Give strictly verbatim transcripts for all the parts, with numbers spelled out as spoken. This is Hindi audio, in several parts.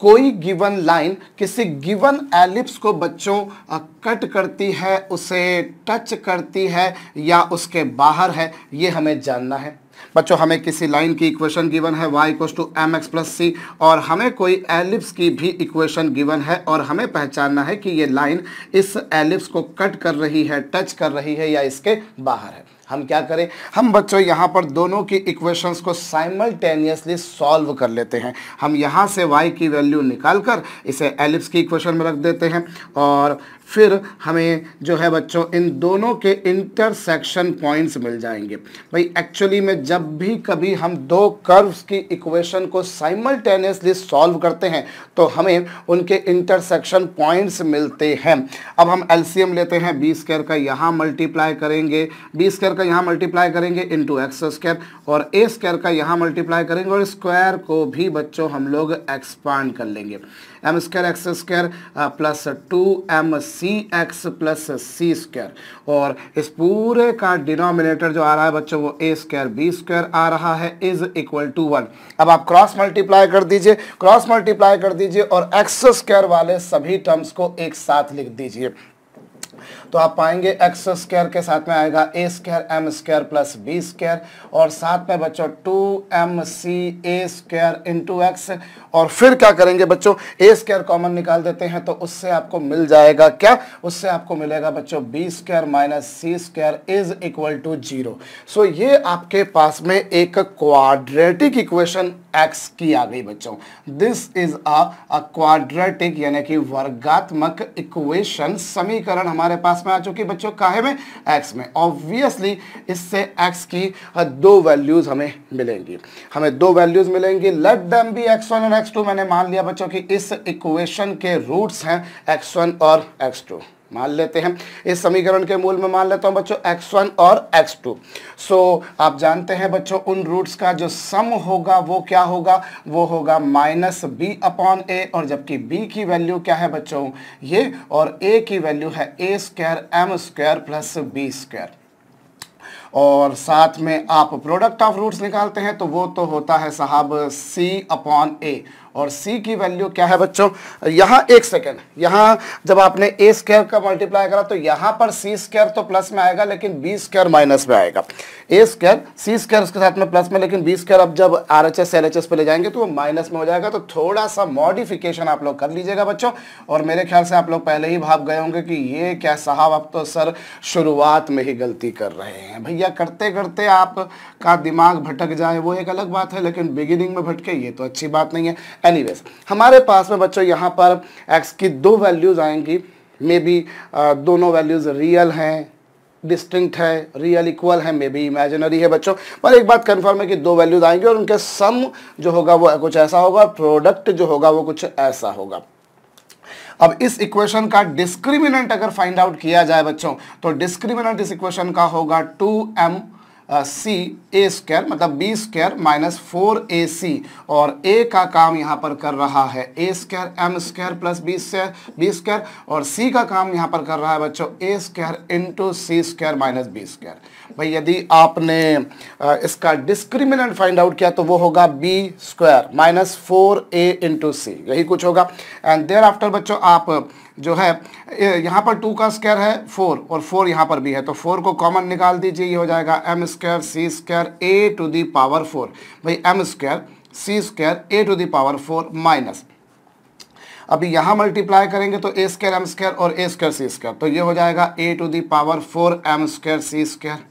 कोई गिवन लाइन किसी गिवन एलिप्स को बच्चों कट करती है, उसे टच करती है या उसके बाहर है, ये हमें जानना है। बच्चों हमें किसी लाइन की इक्वेशन गिवन है y equals to m x plus c, और हमें कोई एलिप्स की भी इक्वेशन गिवन है और हमें पहचानना है कि ये लाइन इस एलिप्स को कट कर रही है, टच कर रही है या इसके बाहर है। हम क्या करें? हम बच्चों यहाँ पर दोनों की इक्वेशंस को साइमल्टेनियसली सॉल्व कर लेते हैं। हम यहाँ से y की वैल्यू निकाल कर इसे एलिप्स की इक्वेशन में रख देते हैं और फिर हमें जो है बच्चों इन दोनों के इंटरसेक्शन पॉइंट्स मिल जाएंगे। भाई एक्चुअली में जब भी कभी हम दो कर्व्स की इक्वेशन को साइमल्टेनियसली सॉल्व करते हैं तो हमें उनके इंटरसेक्शन पॉइंट्स मिलते हैं। अब हम एलसीएम लेते हैं, बी स्क्वायर का यहाँ मल्टीप्लाई करेंगे, बी स्क्वायर का यहाँ मल्टीप्लाई करेंगे इनटू एक्स स्क्वायर, और ए स्क्वायर का यहाँ मल्टीप्लाई करेंगे और स्क्वायर को भी बच्चों हम लोग एक्सपांड कर लेंगे। M square x square plus two M c x plus c square, और इस पूरे का डिनोमिनेटर जो आ रहा है बच्चों वो ए स्क्वायर बी स्क्वायर आ रहा है इज इक्वल टू वन। अब आप क्रॉस मल्टीप्लाई कर दीजिए, क्रॉस मल्टीप्लाई कर दीजिए और एक्स स्क्वायर वाले सभी टर्म्स को एक साथ लिख दीजिए तो आप पाएंगे एक्स स्क्वायर के साथ में आएगा a square M square plus B square और साथ में बच्चों टू एम सी ए स्क्वायर इंटू एक्स। और फिर क्या करेंगे बच्चों, ए स्क्वायर कॉमन निकाल देते हैं तो उससे आपको मिल जाएगा क्या, उससे आपको मिलेगा बच्चों B square minus C square is equal to zero. So ये आपके पास में एक क्वाड्रेटिक इक्वेशन एक्स की आ गई बच्चों। दिस इज अ क्वाड्रेटिक यानी कि वर्गात्मक इक्वेशन, समीकरण हमारे पास में आ चुकी बच्चों काहे में, एक्स में। ऑब्वियसली इससे एक्स की दो वैल्यूज हमें मिलेंगी, हमें दो वैल्यूज मिलेंगी। Let them be x one और एक्स टू। मैंने मान लिया बच्चों कि इस इक्वेशन के रूट्स हैं एक्स वन और एक्स टू, मान लेते हैं। इस समीकरण के मूल में मान लेता हूं बच्चों एक्स वन और एक्स टू। सो आप जानते हैं बच्चों उन रूट्स का जो सम होगा वो क्या होगा, वो होगा माइनस बी अपॉन ए, और जबकि b की वैल्यू क्या है बच्चों ये, और a की वैल्यू है ए square M square plus B square. और साथ में आप प्रोडक्ट ऑफ रूट्स निकालते हैं तो वो तो होता है साहब c अपॉन ए, और c की वैल्यू क्या है बच्चों, यहाँ एक सेकेंड, यहाँ जब आपने a स्क्वायर का मल्टीप्लाई करा तो यहाँ पर c स्क्वायर तो प्लस में आएगा लेकिन b स्क्वायर माइनस में आएगा। a स्क्वायर c स्क्वायर उसके साथ में प्लस में, लेकिन b स्क्वायर अब जब R H S L H S पर ले जाएंगे तो वो माइनस में हो जाएगा। तो थोड़ा सा मॉडिफिकेशन आप लोग कर लीजिएगा बच्चों, और मेरे ख्याल से आप लोग पहले ही भाप गए होंगे कि ये क्या साहब आप तो सर शुरुआत में ही गलती कर रहे हैं। भैया करते करते आपका दिमाग भटक जाए वो एक अलग बात है, लेकिन बिगिनिंग में भटके ये तो अच्छी बात नहीं है। एनीवेज हमारे पास में बच्चों यहाँ पर एक्स की दो वैल्यूज आएंगी, मे बी दोनों वैल्यूज रियल हैं, डिस्टिंक्ट है, रियल इक्वल है, मे बी इमेजिनरी है बच्चों, पर एक बात कंफर्म है कि दो वैल्यूज आएंगी और उनके सम जो होगा वो कुछ ऐसा होगा, प्रोडक्ट जो होगा वो कुछ ऐसा होगा। अब इस इक्वेशन का डिस्क्रिमिनेंट अगर फाइंड आउट किया जाए बच्चों तो डिस्क्रिमिनेंट इस इक्वेशन का होगा टू एम सी ए स्क्वायर, मतलब B square minus four A C, और ए का काम यहाँ पर कर रहा है ए square M square plus B square B square, और सी का काम यहाँ पर कर रहा है बच्चों a square into c square minus b square. भाई यदि आपने इसका डिस्क्रिमिनेंट फाइंड आउट किया तो वो होगा b square minus four a into c, यही कुछ होगा। एंड देयर आफ्टर बच्चों आप जो है यहाँ पर टू का स्क्वायर है फोर, और फोर यहाँ पर भी है तो फोर को कॉमन निकाल दीजिए, ये हो जाएगा m square C square a to the power four. भाई m square C square a to the power four minus, अभी यहाँ मल्टीप्लाई करेंगे तो ए स्क्वायर एम स्क्वायर और ए स्क्वायर सी स्क्वायर, तो ये हो जाएगा a to the power four m square C square.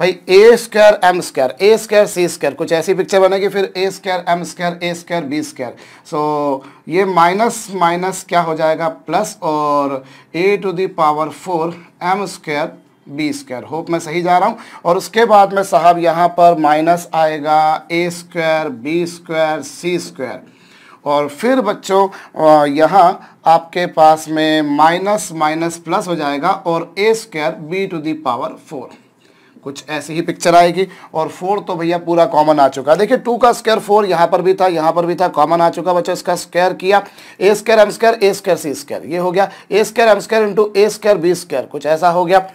भाई a square M square A square C square कुछ ऐसी पिक्चर बनेगी, फिर a square M square A square B square. So ये माइनस माइनस क्या हो जाएगा प्लस, और a to the power four m square B square, hope मैं सही जा रहा हूँ। और उसके बाद में साहब यहाँ पर माइनस आएगा a square B square C square, और फिर बच्चों यहाँ आपके पास में माइनस माइनस प्लस हो जाएगा और a square b to the power four, कुछ ऐसी ही पिक्चर आएगी। और फोर तो भैया पूरा कॉमन आ चुका, देखिए टू का स्क्वायर फोर यहाँ पर भी था यहाँ पर भी था, कॉमन आ चुका बच्चों, इसका स्क्वायर किया a square M square A square C square, ये हो गया a square M square into A square B square, कुछ ऐसा हो गया।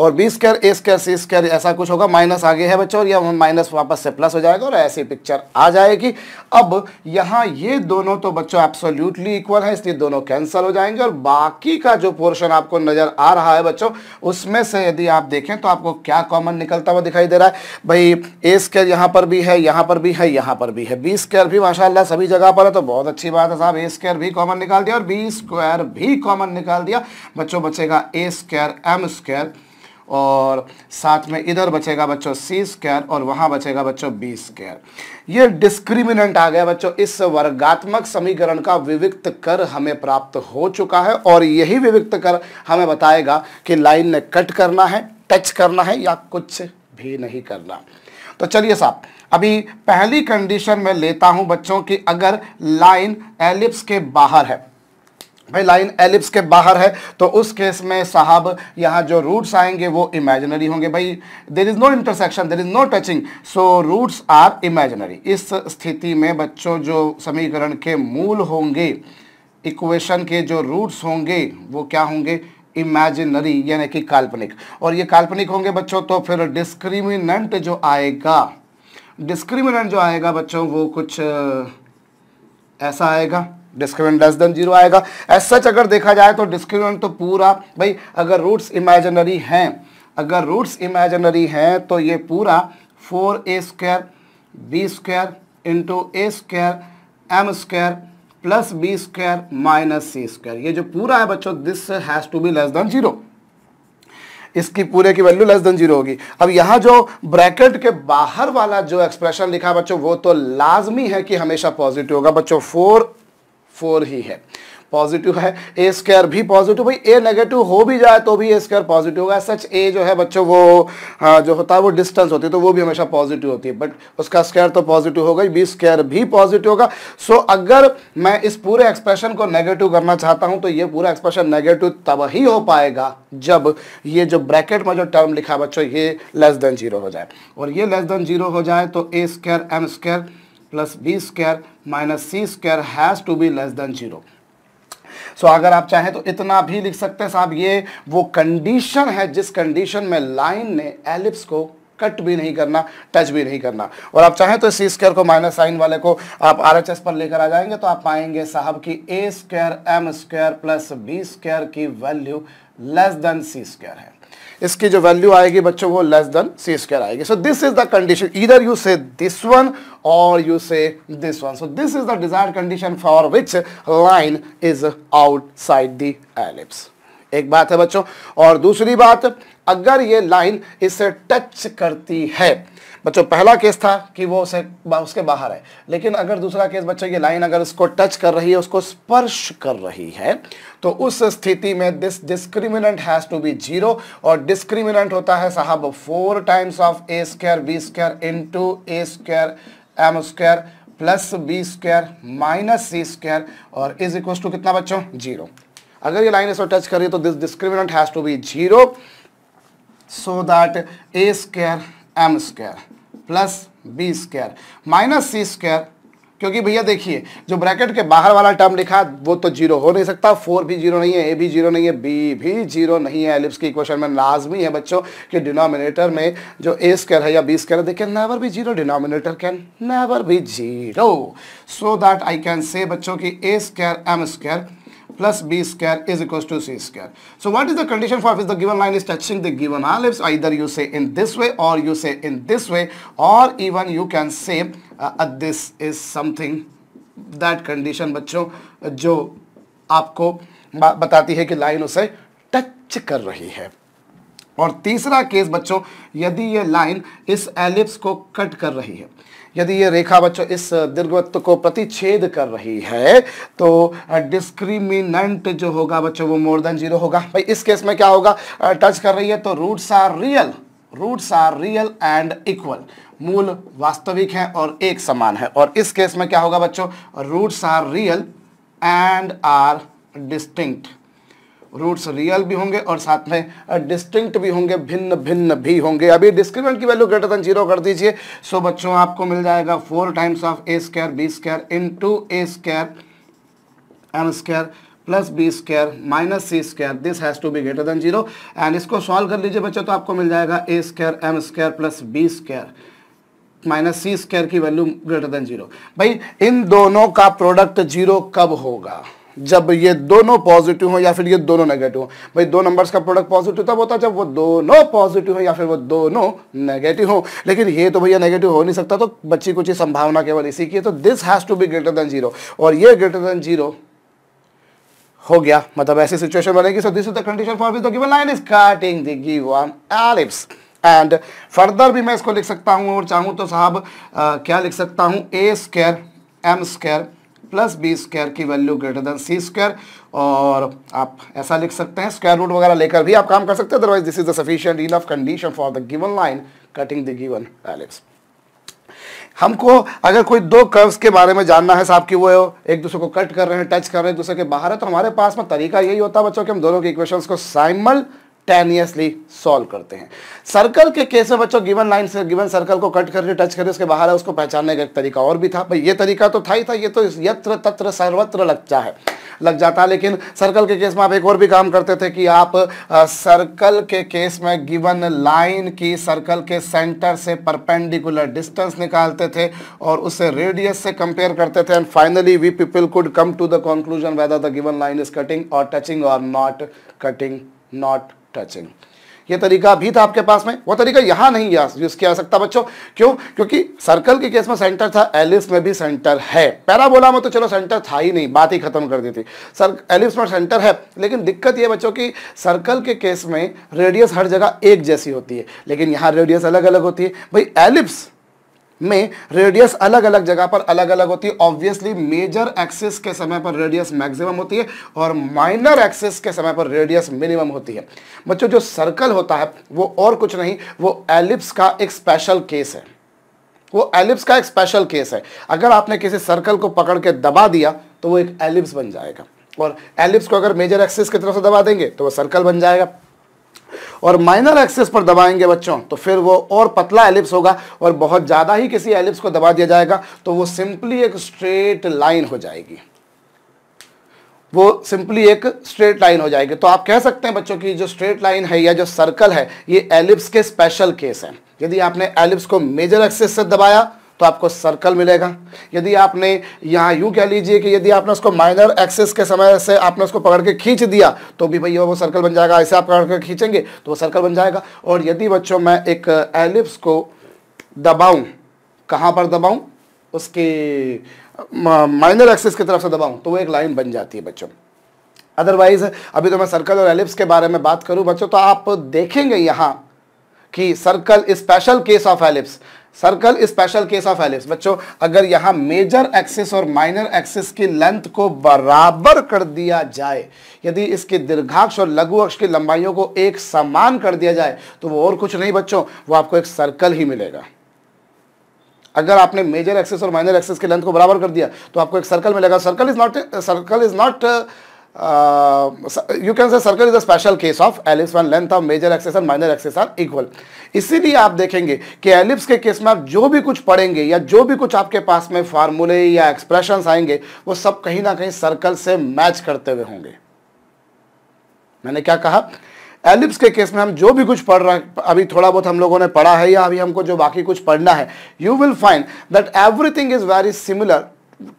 और बी स्क्वायर ए स्क्वायर सी स्क्वायर ऐसा कुछ होगा, माइनस आगे है बच्चों और यह माइनस वापस से प्लस हो जाएगा और ऐसी पिक्चर आ जाएगी। अब यहाँ ये दोनों तो बच्चों एब्सोल्यूटली इक्वल है इसलिए दोनों कैंसिल हो जाएंगे और बाकी का जो पोर्शन आपको नजर आ रहा है बच्चों उसमें से यदि आप देखें तो आपको क्या कॉमन निकलता हुआ दिखाई दे रहा है भाई, ए स्क्वायर यहाँ पर भी है, यहाँ पर भी है, यहाँ पर भी है, बी स्क्वायर भी माशाल्लाह सभी जगह पर है तो बहुत अच्छी बात है साहब। ए स्क्वायर भी कॉमन निकाल दिया और बी स्क्वायर भी कॉमन निकाल दिया, बच्चों बचेगा ए स्क्वायर एम स्क्वायर और साथ में इधर बचेगा बच्चों सी स्क्वायर और वहाँ बचेगा बच्चों बी स्क्वायर। ये डिस्क्रिमिनेंट आ गया बच्चों, इस वर्गात्मक समीकरण का विविक्त कर हमें प्राप्त हो चुका है और यही विविक्त कर हमें बताएगा कि लाइन ने कट करना है, टच करना है या कुछ भी नहीं करना। तो चलिए साहब अभी पहली कंडीशन में लेता हूं बच्चों कि अगर लाइन एलिप्स के बाहर है, भाई लाइन एलिप्स के बाहर है तो उस केस में साहब यहाँ जो रूट्स आएंगे वो इमेजिनरी होंगे। भाई there is no intersection, there is no touching, so roots are imaginary. इस स्थिति में बच्चों जो समीकरण के मूल होंगे, इक्वेशन के जो रूट्स होंगे वो क्या होंगे, इमेजिनरी यानी कि काल्पनिक। और ये काल्पनिक होंगे बच्चों तो फिर डिस्क्रिमिनेंट जो आएगा, डिस्क्रिमिनेंट जो आएगा बच्चों वो कुछ ऐसा आएगा, डिस्क्रिमिनेंट लेस देन जीरो आएगा। एज सच अगर देखा जाए तो डिस्क्रिमिनेंट तो पूरा भाई, अगर रूट्स इमेजिनरी हैं, अगर रूट्स इमेजिनरी हैं तो ये पूरा four a square B square into A square M square plus B square minus C square, ये जो पूरा है बच्चों this has to be less than zero, इसकी पूरे की वैल्यू लेस देन जीरो होगी। अब यहाँ जो ब्रैकेट के बाहर वाला जो एक्सप्रेशन लिखा है बच्चों वो तो लाजमी है कि हमेशा पॉजिटिव होगा बच्चों, फोर फोर ही है, पॉजिटिव है, ए स्क्वायर भी पॉजिटिव, भाई ए नेगेटिव हो भी जाए तो भी ए स्क्वायर पॉजिटिव होगा। सच ए जो है बच्चों वो हाँ, जो होता है वो डिस्टेंस होती है तो वो भी हमेशा पॉजिटिव होती है, बट उसका स्क्वायर तो पॉजिटिव होगा ही, बी स्क्वायर भी पॉजिटिव होगा। सो अगर मैं इस पूरे एक्सप्रेशन को नेगेटिव करना चाहता हूँ तो ये पूरा एक्सप्रेशन नेगेटिव तब ही हो पाएगा जब ये जो ब्रैकेट में जो टर्म लिखा बच्चों ये लेस देन जीरो हो जाए, और ये लेस देन जीरो हो जाए तो ए square M square plus B square minus C square has to be less than zero. So अगर आप चाहें तो इतना भी लिख सकते हैं साहब, ये वो कंडीशन है जिस कंडीशन में लाइन ने एलिप्स को कट भी नहीं करना, टच भी नहीं करना। और आप चाहें तो सी स्क्वायर को माइनस साइन वाले को आप आरएचएस पर लेकर आ जाएंगे तो आप पाएंगे साहब कि ए square M square plus B square की वैल्यू लेस देन सी स्क्वायर है, इसकी जो वैल्यू आएगी बच्चों वो लेस देन सी स्क्वायर आएगी। So this is the condition, either you say this one और you say this one, so this is the desired condition for which line is outside the ellipse. एक बात है बच्चों, और दूसरी बात अगर ये लाइन इसे टच करती है, बच्चों पहला केस था कि वो उसे उसके बाहर है, लेकिन अगर दूसरा केस बच्चों ये लाइन अगर उसको टच कर रही है, उसको स्पर्श कर रही है, तो उस स्थिति में this discriminant has to be zero. और डिस्क्रिमिनेंट होता है साहब four times of A square B square into A square M square plus B square minus C square और इज इक्वल्स टू कितना बच्चों, जीरो। अगर ये लाइन इसको टच कर रही है तो this discriminant has to be zero, so that A square M square plus B square minus C square, क्योंकि भैया देखिए जो ब्रैकेट के बाहर वाला टर्म लिखा वो तो जीरो हो नहीं सकता, फोर भी जीरो नहीं है, ए भी जीरो नहीं है, बी भी जीरो नहीं है। एलिप्स की इक्वेशन में लाजमी है बच्चों कि डिनोमिनेटर में जो ए स्क्वायर है या बी स्क्वायर है, देखिए never be zero, denominator can never be zero. So that I can say बच्चों कि ए square M square plus b square is equals to c square. So what is the condition for which the given line is touching the given ellipse? Either you say in this way or you say in this way, or even you can say uh, this is something, that condition बच्चों जो आपको बताती है कि लाइन उसे टच कर रही है। और तीसरा केस बच्चों यदि ये लाइन इस एलिप्स को कट कर रही है, यदि ये रेखा बच्चों इस दीर्घवृत्त को प्रतिच्छेद कर रही है तो डिस्क्रिमिनेंट जो होगा बच्चों वो मोर देन जीरो होगा। भाई इस केस में क्या होगा, टच कर रही है तो roots are real, roots are real and equal, मूल वास्तविक हैं और एक समान है। और इस केस में क्या होगा बच्चों, roots are real and are distinct, roots real भी होंगे और साथ में डिस्टिंक्ट भी होंगे, भिन्न भिन्न भी होंगे। अभी डिस्क्रिमिनेंट की वैल्यू ग्रेटर देन जीरो कर दीजिए, सो बच्चों आपको मिल जाएगा four times of A square B square into A square M square plus B square minus C square, this has to be greater than zero. And इसको सॉल्व कर लीजिए बच्चों तो आपको मिल जाएगा ए square M square plus B square minus सी स्क्वायर की वैल्यू ग्रेटर देन जीरो। भाई इन दोनों का प्रोडक्ट जीरो कब होगा? जब ये दोनों पॉजिटिव हो या फिर ये दोनों नेगेटिव हो। भाई दो नंबर्स का प्रोडक्ट पॉजिटिव तब होता है जब वो दोनों पॉजिटिव हो या फिर वो दोनों नेगेटिव हो, लेकिन ये तो भैया नेगेटिव हो नहीं सकता, तो बच्ची कुछ ही संभावना केवल इसी की है। तो this has to be greater than zero और ये ग्रेटर देन जीरो हो गया, मतलब ऐसी सिचुएशन बनेगी। So this is the condition for which the given line is cutting the given ellipse. And further भी मैं इसको लिख सकता हूँ और चाहूँ तो साहब क्या लिख सकता हूँ, ए square M square plus B square की वैल्यू ग्रेटर देन सी स्क्वायर, और आप ऐसा लिख सकते हैं, स्क्वायर रूट वगैरह लेकर भी आप काम कर सकते हैं। Otherwise this is the sufficient enough condition for the given line cutting the given ellipse. हमको अगर कोई दो कर्व्स के बारे में जानना है साहब कि वो एक दूसरे को कट कर रहे हैं, टच कर रहे हैं, एक दूसरे के बाहर है, तो हमारे पास में तरीका यही होता है बच्चों कि हम दोनों के इक्वेशंस को साइमल टेनियसली सॉल्व करते हैं। सर्कल के केस में बच्चों गिवन लाइन से गिवन सर्कल को कट करके टच करके उसके बाहर है, उसको पहचानने का एक तरीका और भी था। भाई ये तरीका तो था ही था, ये तो यत्र तत्र सर्वत्र लगता है लग जाता है, लेकिन सर्कल के केस में आप एक और भी काम करते थे कि आप आ, सर्कल के केस में गिवन लाइन की सर्कल के सेंटर से परपेंडिकुलर डिस्टेंस निकालते थे और उसे रेडियस से कंपेयर करते थे। And finally we people could come to the conclusion whether the given line is cutting और टचिंग और नॉट कटिंग नॉट टचिंग। ये तरीका भी था आपके पास में, वो तरीका यहाँ नहीं यूज किया जा सकता बच्चों। क्यों? क्योंकि सर्कल के केस में सेंटर था, एलिप्स में भी सेंटर है, पैराबोला में तो चलो सेंटर था ही नहीं, बात ही खत्म कर दी थी। सर एलिप्स में सेंटर है, लेकिन दिक्कत ये बच्चों कि सर्कल के केस में रेडियस हर जगह एक जैसी होती है, लेकिन यहाँ रेडियस अलग अलग होती है। भाई एलिप्स में रेडियस अलग अलग जगह पर अलग अलग होती है। ऑब्वियसली मेजर एक्सिस के समय पर रेडियस मैक्सिमम होती है और माइनर एक्सिस के समय पर रेडियस मिनिमम होती है। बच्चों जो सर्कल होता है वो और कुछ नहीं, वो एलिप्स का एक स्पेशल केस है, वो एलिप्स का एक स्पेशल केस है। अगर आपने किसी सर्कल को पकड़ के दबा दिया तो वो एक एलिप्स बन जाएगा, और एलिप्स को अगर मेजर एक्सिस की तरफ से दबा देंगे तो वो सर्कल बन जाएगा, और माइनर एक्सिस पर दबाएंगे बच्चों तो फिर वो और पतला एलिप्स होगा। और बहुत ज़्यादा ही किसी एलिप्स को दबा दिया जाएगा तो वो सिंपली एक स्ट्रेट लाइन हो जाएगी, वो सिंपली एक स्ट्रेट लाइन हो जाएगी। तो आप कह सकते हैं बच्चों की जो स्ट्रेट लाइन है या जो सर्कल है ये एलिप्स के स्पेशल केस है। यदि आपने एलिप्स को मेजर एक्सिस से दबाया तो आपको सर्कल मिलेगा, यदि आपने यहाँ यूँ कह लीजिए कि यदि आपने उसको माइनर एक्सिस के समय से आपने उसको पकड़ के खींच दिया तो भी भैया वो सर्कल बन जाएगा, ऐसे आप पकड़ के खींचेंगे तो वो सर्कल बन जाएगा। और यदि बच्चों मैं एक एलिप्स को दबाऊँ, कहाँ पर दबाऊँ, उसके माइनर एक्सिस की तरफ से दबाऊँ तो वो एक लाइन बन जाती है बच्चों। अदरवाइज़ अभी तो मैं सर्कल और एलिप्स के बारे में बात करूँ बच्चों तो आप देखेंगे यहाँ कि circle is special case of ellipse, circle is special case of ellipse. बच्चों अगर यहाँ मेजर एक्सिस और माइनर एक्सिस की लेंथ को बराबर कर दिया जाए, यदि इसके दीर्घाक्ष और लघु अक्ष की लंबाइयों को एक समान कर दिया जाए तो वो और कुछ नहीं बच्चों, वो आपको एक सर्कल ही मिलेगा। अगर आपने मेजर एक्सिस और माइनर एक्सिस की लेंथ को बराबर कर दिया तो आपको एक सर्कल मिलेगा। Circle is not circle is not Uh, you can say circle is a special case of ellipse when length of major axis and minor axis are equal। इसीलिए आप देखेंगे कि एलिप्स के केस में आप जो भी कुछ पढ़ेंगे या जो भी कुछ आपके पास में फार्मूले या एक्सप्रेशंस आएंगे वो सब कहीं ना कहीं सर्कल से मैच करते हुए होंगे। मैंने क्या कहा, एलिप्स के केस में हम जो भी कुछ पढ़ रहे हैं, अभी थोड़ा बहुत हम लोगों ने पढ़ा है या अभी हमको जो बाकी कुछ पढ़ना है, you will find that everything is very similar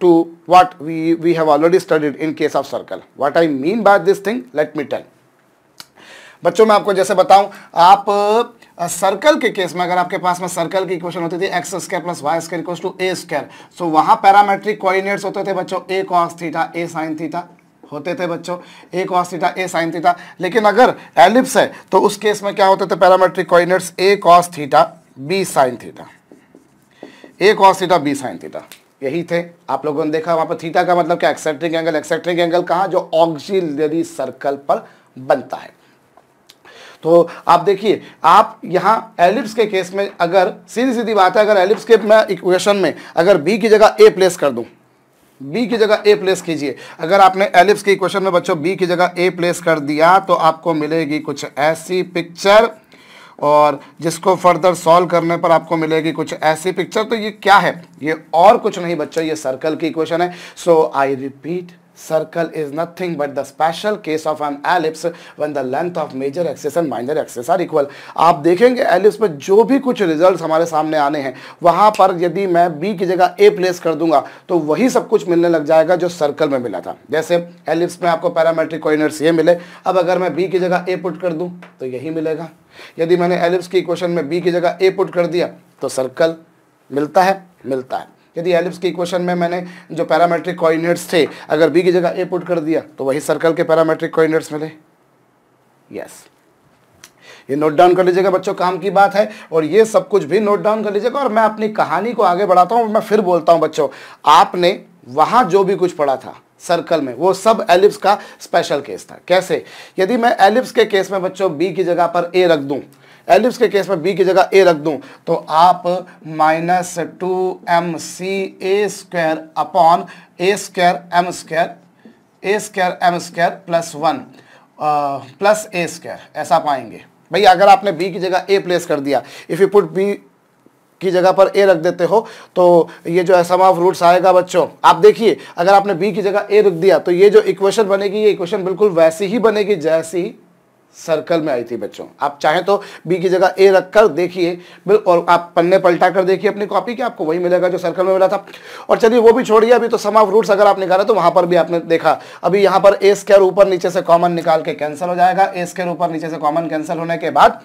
to what we we have already studied in case of circle। What I mean by this thing, let me tell। बच्चों मैं आपको जैसे बताऊं, आप सर्कल के केस में अगर आपके पास में सर्कल की इक्वेशन होती थी x square plus y square equals to a square, so वहाँ पैरामेट्रिक कोऑर्डिनेट्स होते थे बच्चों, a cos theta a sine theta होते थे बच्चों, a cos theta a sine theta. लेकिन अगर एलिप्स है तो उस केस में क्या होते थे parametric coordinates, a cos theta b sine theta, a cos theta b sine theta, यही थे। आप लोगों ने देखा वहाँ पर थीटा का मतलब क्या, एक्सेंट्रिक एंगल, एक्सेंट्रिक एंगल कहाँ, जो ऑक्सिलरी सर्कल पर बनता है। तो आप देखिए आप यहाँ एलिप्स के केस में अगर सीधी सीधी बात है, अगर एलिप्स के मैं इक्वेशन में अगर बी की जगह ए प्लेस कर दूँ, बी की जगह ए प्लेस कीजिए, अगर आपने एलिप्स के इक्वेशन में बच्चों बी की जगह ए प्लेस कर दिया तो आपको मिलेगी कुछ ऐसी पिक्चर, और जिसको फर्दर सॉल्व करने पर आपको मिलेगी कुछ ऐसी पिक्चर। तो ये क्या है, ये और कुछ नहीं बच्चों, ये सर्कल की इक्वेशन है। So I repeat circle is nothing but the special case of an ellipse when the length of major axis and minor axis are equal। आप देखेंगे एलिप्स पर जो भी कुछ रिजल्ट्स हमारे सामने आने हैं वहाँ पर यदि मैं B की जगह A प्लेस कर दूंगा तो वही सब कुछ मिलने लग जाएगा जो सर्कल में मिला था। जैसे एलिप्स में आपको पैरामेट्रिक कोऑर्डिनेट्स ये मिले, अब अगर मैं B की जगह A पुट कर दूं तो यही मिलेगा। यदि मैंने एलिप्स की इक्वेशन में B की जगह A पुट कर दिया तो सर्कल मिलता है मिलता है यदि एलिप्स की इक्वेशन में मैंने जो पैरामेट्रिक कोऑर्डिनेट्स थे अगर B की जगह A पुट कर दिया तो वही सर्कल के पैरामेट्रिक कोऑर्डिनेट्स मिले। यस, ये नोट डाउन कर लीजिएगा बच्चों, काम की बात है। और ये सब कुछ भी नोट डाउन कर लीजिएगा और मैं अपनी कहानी को आगे बढ़ाता हूँ। मैं फिर बोलता हूँ बच्चों, आपने वहाँ जो भी कुछ पढ़ा था सर्कल में वो सब एलिप्स का स्पेशल केस था। कैसे? यदि मैं एलिप्स के केस में बच्चों B की जगह पर A रख दूं, एलिप्स के केस में B की जगह A रख दूं तो आप minus two M C A square upon a square M square A square M square plus one plus a square ऐसा पाएंगे। भाई अगर आपने B की जगह A प्लेस कर दिया, इफ़ यू पुट B की जगह पर A रख देते हो तो ये जो है सम ऑफ रूट्स आएगा बच्चों। आप देखिए अगर आपने B की जगह A रख दिया तो ये जो इक्वेशन बनेगी ये इक्वेशन बिल्कुल वैसी ही बनेगी जैसी सर्कल में आई थी बच्चों। आप चाहें तो B की जगह A रख कर देखिए और आप पन्ने पलटा कर देखिए अपनी कॉपी के, आपको वही मिलेगा जो सर्कल में मिला था। और चलिए वो भी छोड़िए, अभी तो सम ऑफ रूट्स अगर आप निकाला तो वहाँ पर भी आपने देखा। अभी यहाँ पर A स्क्वायर ऊपर नीचे से कॉमन निकाल के कैंसिल हो जाएगा। A स्क्वायर ऊपर नीचे से कॉमन कैंसिल होने के बाद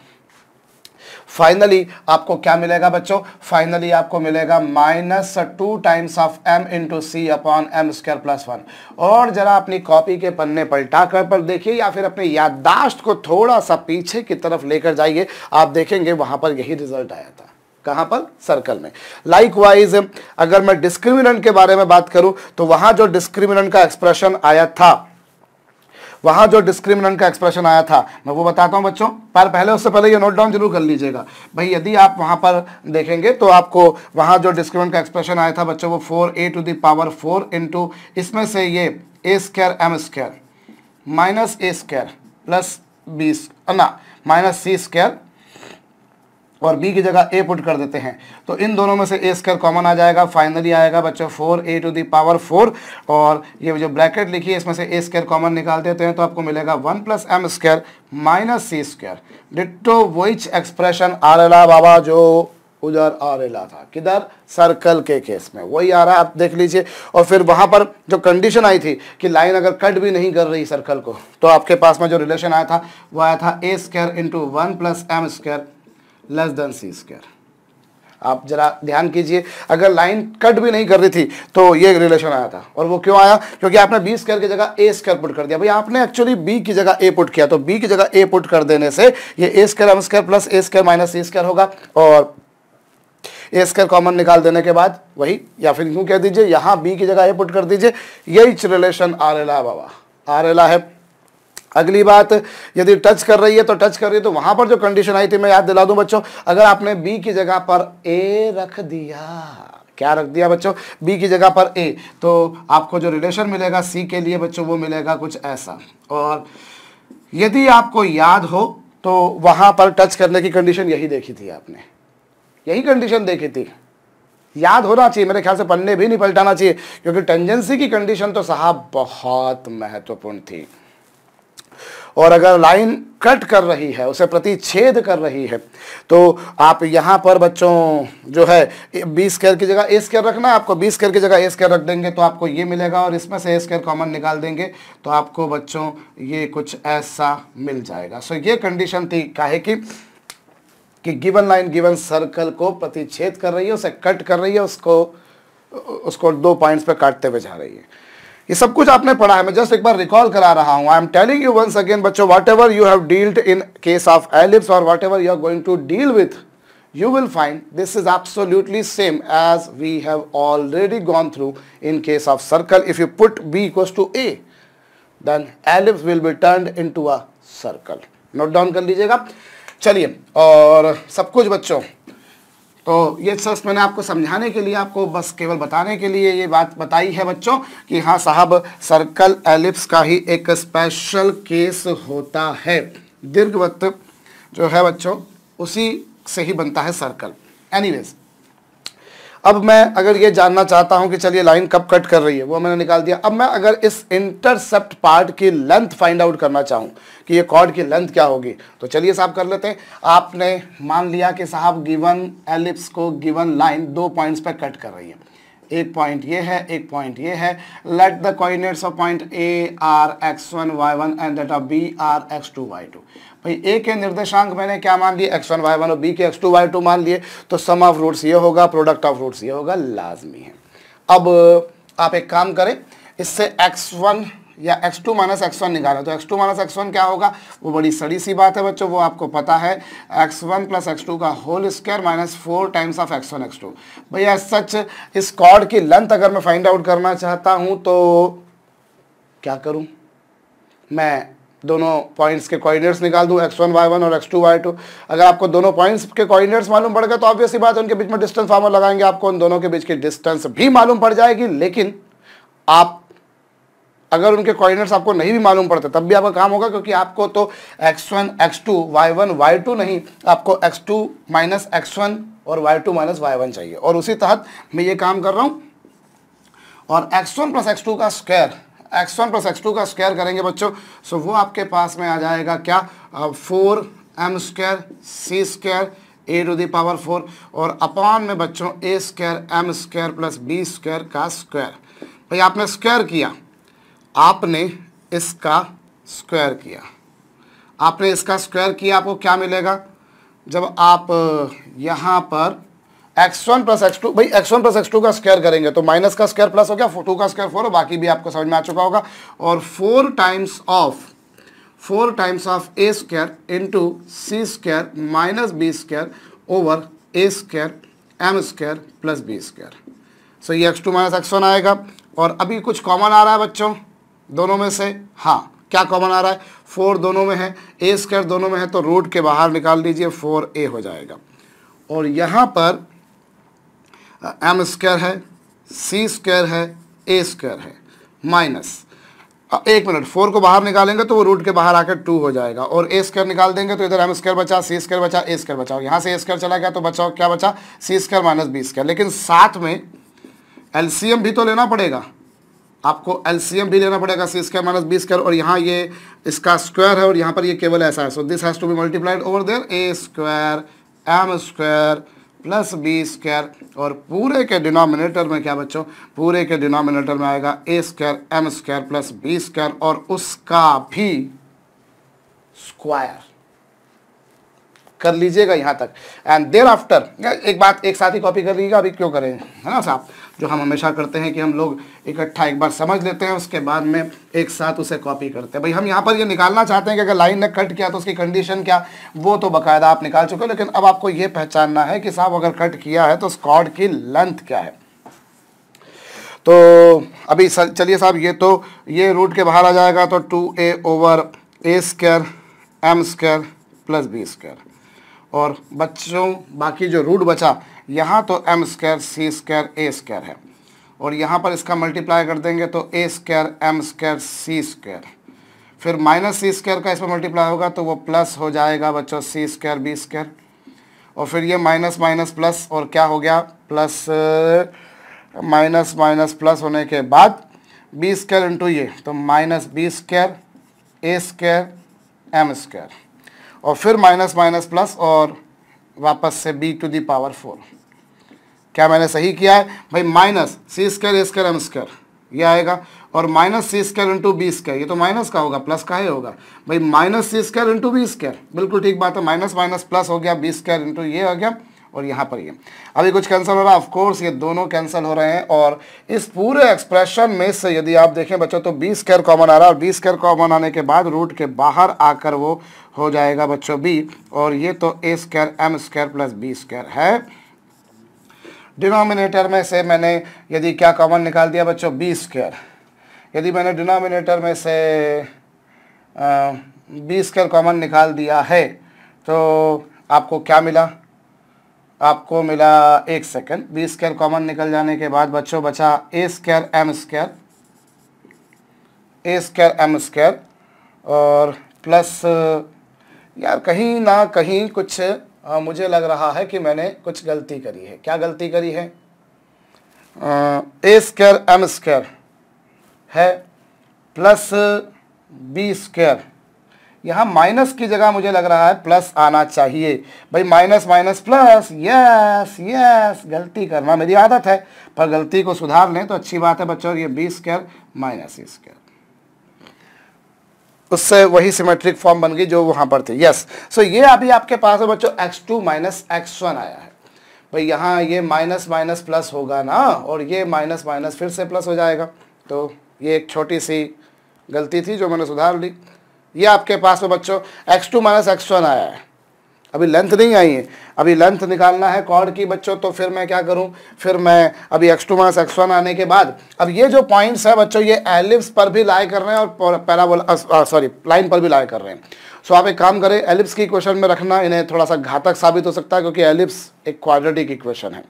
फाइनली आपको क्या मिलेगा बच्चों? फाइनली आपको मिलेगा minus two times of m into c upon m square plus one. और जरा अपनी कॉपी के पन्ने पलटा कर पर देखिए या फिर अपने याददाश्त को थोड़ा सा पीछे की तरफ लेकर जाइए, आप देखेंगे वहां पर यही रिजल्ट आया था। कहाँ पर? सर्कल में। लाइकवाइज अगर मैं डिस्क्रिमिनेंट के बारे में बात करूं तो वहां जो डिस्क्रिमिनेंट का एक्सप्रेशन आया था वहाँ जो डिस्क्रिमिनेंट का एक्सप्रेशन आया था मैं वो बताता हूँ बच्चों, पर पहले उससे पहले ये नोट डाउन जरूर कर लीजिएगा। भाई यदि आप वहाँ पर देखेंगे तो आपको वहाँ जो डिस्क्रिमिनेंट का एक्सप्रेशन आया था बच्चों वो four a to the power four into इसमें से ये a square M square minus a square plus b ना माइनस सी स्क्वायर और B की जगह A पुट कर देते हैं तो इन दोनों में से A स्क्वायर कॉमन आ जाएगा। फाइनली आएगा बच्चों four A to the power four और ये जो ब्रैकेट लिखी है इसमें से A स्क्वायर कॉमन निकाल देते हैं तो आपको मिलेगा one plus m square minus C square. Ditto which expression आ रहा बाबा जो उधर आ रहा था, किधर? सर्कल के केस में वही आ रहा है, आप देख लीजिए। और फिर वहाँ पर जो कंडीशन आई थी कि लाइन अगर कट भी नहीं कर रही सर्कल को तो आपके पास में जो रिलेशन आया था वो आया था a square into one plus m square less than C square. आप जरा ध्यान कीजिए, अगर लाइन कट भी नहीं कर रही थी तो ये रिलेशन आया था। और वो क्यों आया? क्योंकि आपने बी स्क्वायर की जगह ए स्क्वायर पुट कर दिया। भाई आपने एक्चुअली बी की जगह ए पुट किया तो बी की जगह ए पुट कर देने से ये a square M square plus a square minus C square होगा और ए स्क्वायर कॉमन निकाल देने के बाद वही या फिर यूँ कह दीजिए यहाँ बी की जगह ए पुट कर दीजिए, यही रिलेशन आ रहा बाबा आ रहा है। अगली बात, यदि टच कर रही है तो टच कर रही है तो वहाँ पर जो कंडीशन आई थी मैं याद दिला दूं बच्चों, अगर आपने B की जगह पर A रख दिया, क्या रख दिया बच्चों? B की जगह पर A तो आपको जो रिलेशन मिलेगा C के लिए बच्चों वो मिलेगा कुछ ऐसा। और यदि आपको याद हो तो वहाँ पर टच करने की कंडीशन यही देखी थी, आपने यही कंडीशन देखी थी, याद होना चाहिए। मेरे ख्याल से पन्ने भी नहीं पलटाना चाहिए क्योंकि टेंजेंसी की कंडीशन तो साहब बहुत महत्वपूर्ण थी। और अगर लाइन कट कर रही है, उसे प्रतिच्छेद कर रही है तो आप यहाँ पर बच्चों जो है बी स्क्वायर की जगह ए स्क्वायर रखना, आपको बी स्क्वायर की जगह ए स्क्वायर रख देंगे तो आपको ये मिलेगा और इसमें से ए स्क्वायर कॉमन निकाल देंगे तो आपको बच्चों ये कुछ ऐसा मिल जाएगा। सो ये कंडीशन थी काहे की कि गिवन लाइन गिवन सर्कल को प्रतिच्छेद कर रही है, उसे कट कर रही है, उसको उसको दो पॉइंट्स पर काटते हुए जा रही है। ये सब कुछ आपने पढ़ा है, मैं जस्ट एक बार रिकॉल करा रहा हूँ। I am telling you once again बच्चों, whatever you have dealt in case of ellipse और whatever you are going to deal with, you will find this is absolutely same as we have already gone through in case of circle. If you put B equals to A, then ellipse will be turned into a circle. Note down कर लीजिएगा। चलिए, और सब कुछ बच्चों तो ये सब मैंने आपको समझाने के लिए, आपको बस केवल बताने के लिए ये बात बताई है बच्चों कि हाँ साहब सर्कल एलिप्स का ही एक स्पेशल केस होता है। दीर्घवृत्त जो है बच्चों उसी से ही बनता है सर्कल। एनीवेज अब मैं अगर ये जानना चाहता हूं कि चलिए लाइन कब कट कर रही है, वो मैंने निकाल दिया। अब मैं अगर इस इंटरसेप्ट पार्ट की लेंथ फाइंड आउट करना चाहूं कि ये कॉर्ड की लेंथ क्या होगी, तो चलिए साहब कर लेते हैं। आपने मान लिया कि साहब गिवन एलिप्स को गिवन लाइन दो पॉइंट्स पर कट कर रही है, एक पॉइंट ये है, एक पॉइंट ये है। Let the coordinates of point A are x one y one and let of B are x two y two. भाई ए के निर्देशांक मैंने क्या मान लिए, एक्स वन वाई वन, और बी के एक्स टू वाई टू मान लिए, तो सम ऑफ रूट्स ये होगा, प्रोडक्ट ऑफ रूट्स ये होगा, लाजमी है। अब आप एक काम करें, इससे एक्स वन या x two minus x one निकाला, तो x two minus x one क्या होगा, वो बड़ी सड़ी सी बात है बच्चों, वो आपको पता है, x one plus x two का whole square minus four times of x one x two. भैया सच इस कॉर्ड की लेंथ अगर मैं फाइंड आउट करना चाहता हूँ तो क्या करूँ, मैं दोनों पॉइंट्स के कोऑर्डिनेट्स निकाल दूँ, एक्स वन वाई वन और एक्स टू वाई टू। अगर आपको दोनों पॉइंट्स के कोऑर्डिनेट्स मालूम पड़ गए तो ऑब्वियस सी बात है उनके बीच में डिस्टेंस फार्मूला लगाएंगे, आपको उन दोनों के बीच की डिस्टेंस भी मालूम पड़ जाएगी। लेकिन आप अगर उनके कोऑर्डिनेट्स आपको नहीं भी मालूम पड़ते तब भी आपका काम होगा, क्योंकि आपको तो x one, x two, y one, y two नहीं, आपको x two minus x one और y two minus y one चाहिए। और उसी तहत मैं ये काम कर रहा हूँ, और x one plus x two का square, x one plus x two का स्क्वायर करेंगे बच्चों, सो वो आपके पास में आ जाएगा क्या, four m square C square a to the power four, और अपॉन में बच्चों a square M square plus B square का स्क्वायर। भाई आपने स्क्वायर किया, आपने इसका स्क्वायर किया, आपने इसका स्क्वायर किया, आपको क्या मिलेगा, जब आप यहाँ पर x one plus x two, भाई x one plus x two का स्क्वायर करेंगे तो माइनस का स्क्वायर प्लस हो गया, टू का स्क्वायर फोर, बाकी भी आपको समझ में आ चुका होगा, और four times of four times of A square into c square minus b square over a square M square plus B square. So ये x two minus x one आएगा, और अभी कुछ कॉमन आ रहा है बच्चों दोनों में से, हाँ क्या कॉमन आ रहा है, फोर दोनों में है, ए स्क्वायर दोनों में है, तो रूट के बाहर निकाल दीजिए, फोर ए हो जाएगा। और यहाँ पर एम स्क्वायर है, सी स्क्वायर है, ए स्क्वायर है, माइनस, एक मिनट, फोर को बाहर निकालेंगे तो वो रूट के बाहर आकर टू हो जाएगा, और ए स्क्वायर निकाल देंगे तो इधर एम स्क्वायर बचा, सी स्क्वायर बचा, ए स्क्वायर बचा, यहाँ से ए स्क्वायर चला गया तो बचाओ क्या बचा, c square minus b square. लेकिन साथ में एलसीएम भी तो लेना पड़ेगा, आपको एलसीएम भी लेना पड़ेगा, c square minus b square, और यहाँ ये इसका स्क्वायर है और यहाँ पर ये केवल ऐसा है, so this has to be multiplied over there, a square M square plus B square, और पूरे के डिनोमिनेटर में क्या बच्चों, पूरे के डिनोमिनेटर में आएगा a square M square plus B square और उसका भी स्क्वायर कर लीजिएगा यहाँ तक। एंड देयर आफ्टर एक बात एक साथ ही कॉपी कर लीजिएगा, अभी क्यों करें, है ना साहब, जो हम हमेशा करते हैं कि हम लोग इकट्ठा एक बार समझ लेते हैं, उसके बाद में एक साथ उसे कॉपी करते हैं। भाई हम यहाँ पर ये निकालना चाहते हैं कि अगर लाइन ने कट किया तो उसकी कंडीशन क्या, वो तो बाकायदा आप निकाल चुके हो, लेकिन अब आपको ये पहचानना है कि साहब अगर कट किया है तो उस कॉर्ड की लेंथ क्या है। तो अभी चलिए साहब ये तो ये रूट के बाहर आ जाएगा, तो two a over a square M square plus B square, और बच्चों बाकी जो रूट बचा यहाँ तो एम स्क्वायर सी स्क्वायर ए स्क्वायर है, और यहाँ पर इसका मल्टीप्लाई कर देंगे तो ए स्क्वायर एम स्क्वायर सी स्क्वायर, फिर माइनस सी स्क्वायर का इसमें मल्टीप्लाई होगा तो वो प्लस हो जाएगा बच्चों सी स्क्वायर बी स्क्वायर, और फिर ये माइनस माइनस प्लस और क्या हो गया, प्लस माइनस माइनस प्लस होने के बाद बी स्क्वायर इंटू ये तो माइनस बी स्क्वायर ए स्क्वायर एम स्क्वायर, और फिर माइनस माइनस प्लस और वापस से b to the power four. क्या मैंने सही किया है भाई, माइनस सी स्क्वायर ए स्क्वायर एम स्क्वायर ये आएगा, और माइनस सी स्क्वायर इंटू बी स्क्वायर, ये तो माइनस का होगा प्लस का ही होगा, भाई माइनस सी स्क्वायर इंटू बी स्क्वायर, बिल्कुल ठीक बात है, माइनस माइनस प्लस हो गया, बी स्क्वायर इंटू ये हो गया, और यहाँ पर ये अभी कुछ कैंसिल हो रहा है, ऑफकोर्स ये दोनों कैंसिल हो रहे हैं, और इस पूरे एक्सप्रेशन में से यदि आप देखें बच्चों तो बी स्क्वायर कॉमन आ रहा है, और बी स्क्वायर कॉमन आने के बाद रूट के बाहर आकर वो हो जाएगा बच्चों बी, और ये तो ए square M square plus B square है। डिनोमिनेटर में से मैंने यदि क्या कॉमन निकाल दिया बच्चों, बी स्क्वायर, यदि मैंने डिनोमिनेटर में से बी स्क्वायर कॉमन निकाल दिया है तो आपको क्या मिला, आपको मिला एक सेकंड, बी स्क्वायर कॉमन निकल जाने के बाद बच्चों बचा a square M square A square M square और प्लस, यार कहीं ना कहीं कुछ आ, मुझे लग रहा है कि मैंने कुछ गलती करी है। क्या गलती करी है, ए स्क्वायर एम स्क्वायर है प्लस बी स्क्वायर, यहाँ माइनस की जगह मुझे लग रहा है प्लस आना चाहिए भाई, minus minus plus, yes yes गलती करना मेरी आदत है, पर गलती को सुधार लें तो अच्छी बात है बच्चों। ये b square minus a square, उससे वही सिमेट्रिक फॉर्म बन गई जो वहाँ पर थी। यस सो ये अभी आपके पास है बच्चों x two minus x one आया है भाई, यहाँ ये माइनस माइनस प्लस होगा ना, और ये माइनस माइनस फिर से प्लस हो जाएगा, तो ये एक छोटी सी गलती थी जो मैंने सुधार ली। ये आपके पास में बच्चों x two minus x one आया है, अभी लेंथ नहीं आई है, अभी लेंथ निकालना है कॉर्ड की बच्चों। तो फिर मैं क्या करूं, फिर मैं अभी x two minus x one आने के बाद अब ये जो पॉइंट्स है बच्चों ये एलिप्स पर भी लाए कर रहे हैं और पैराबोला सॉरी लाइन पर भी लाए कर रहे हैं। सो आप एक काम करें, एलिप्स की इक्वेशन में रखना, इन्हें थोड़ा सा घातक साबित हो सकता है क्योंकि एलिप्स एक क्वाड्रेटिक इक्वेशन है,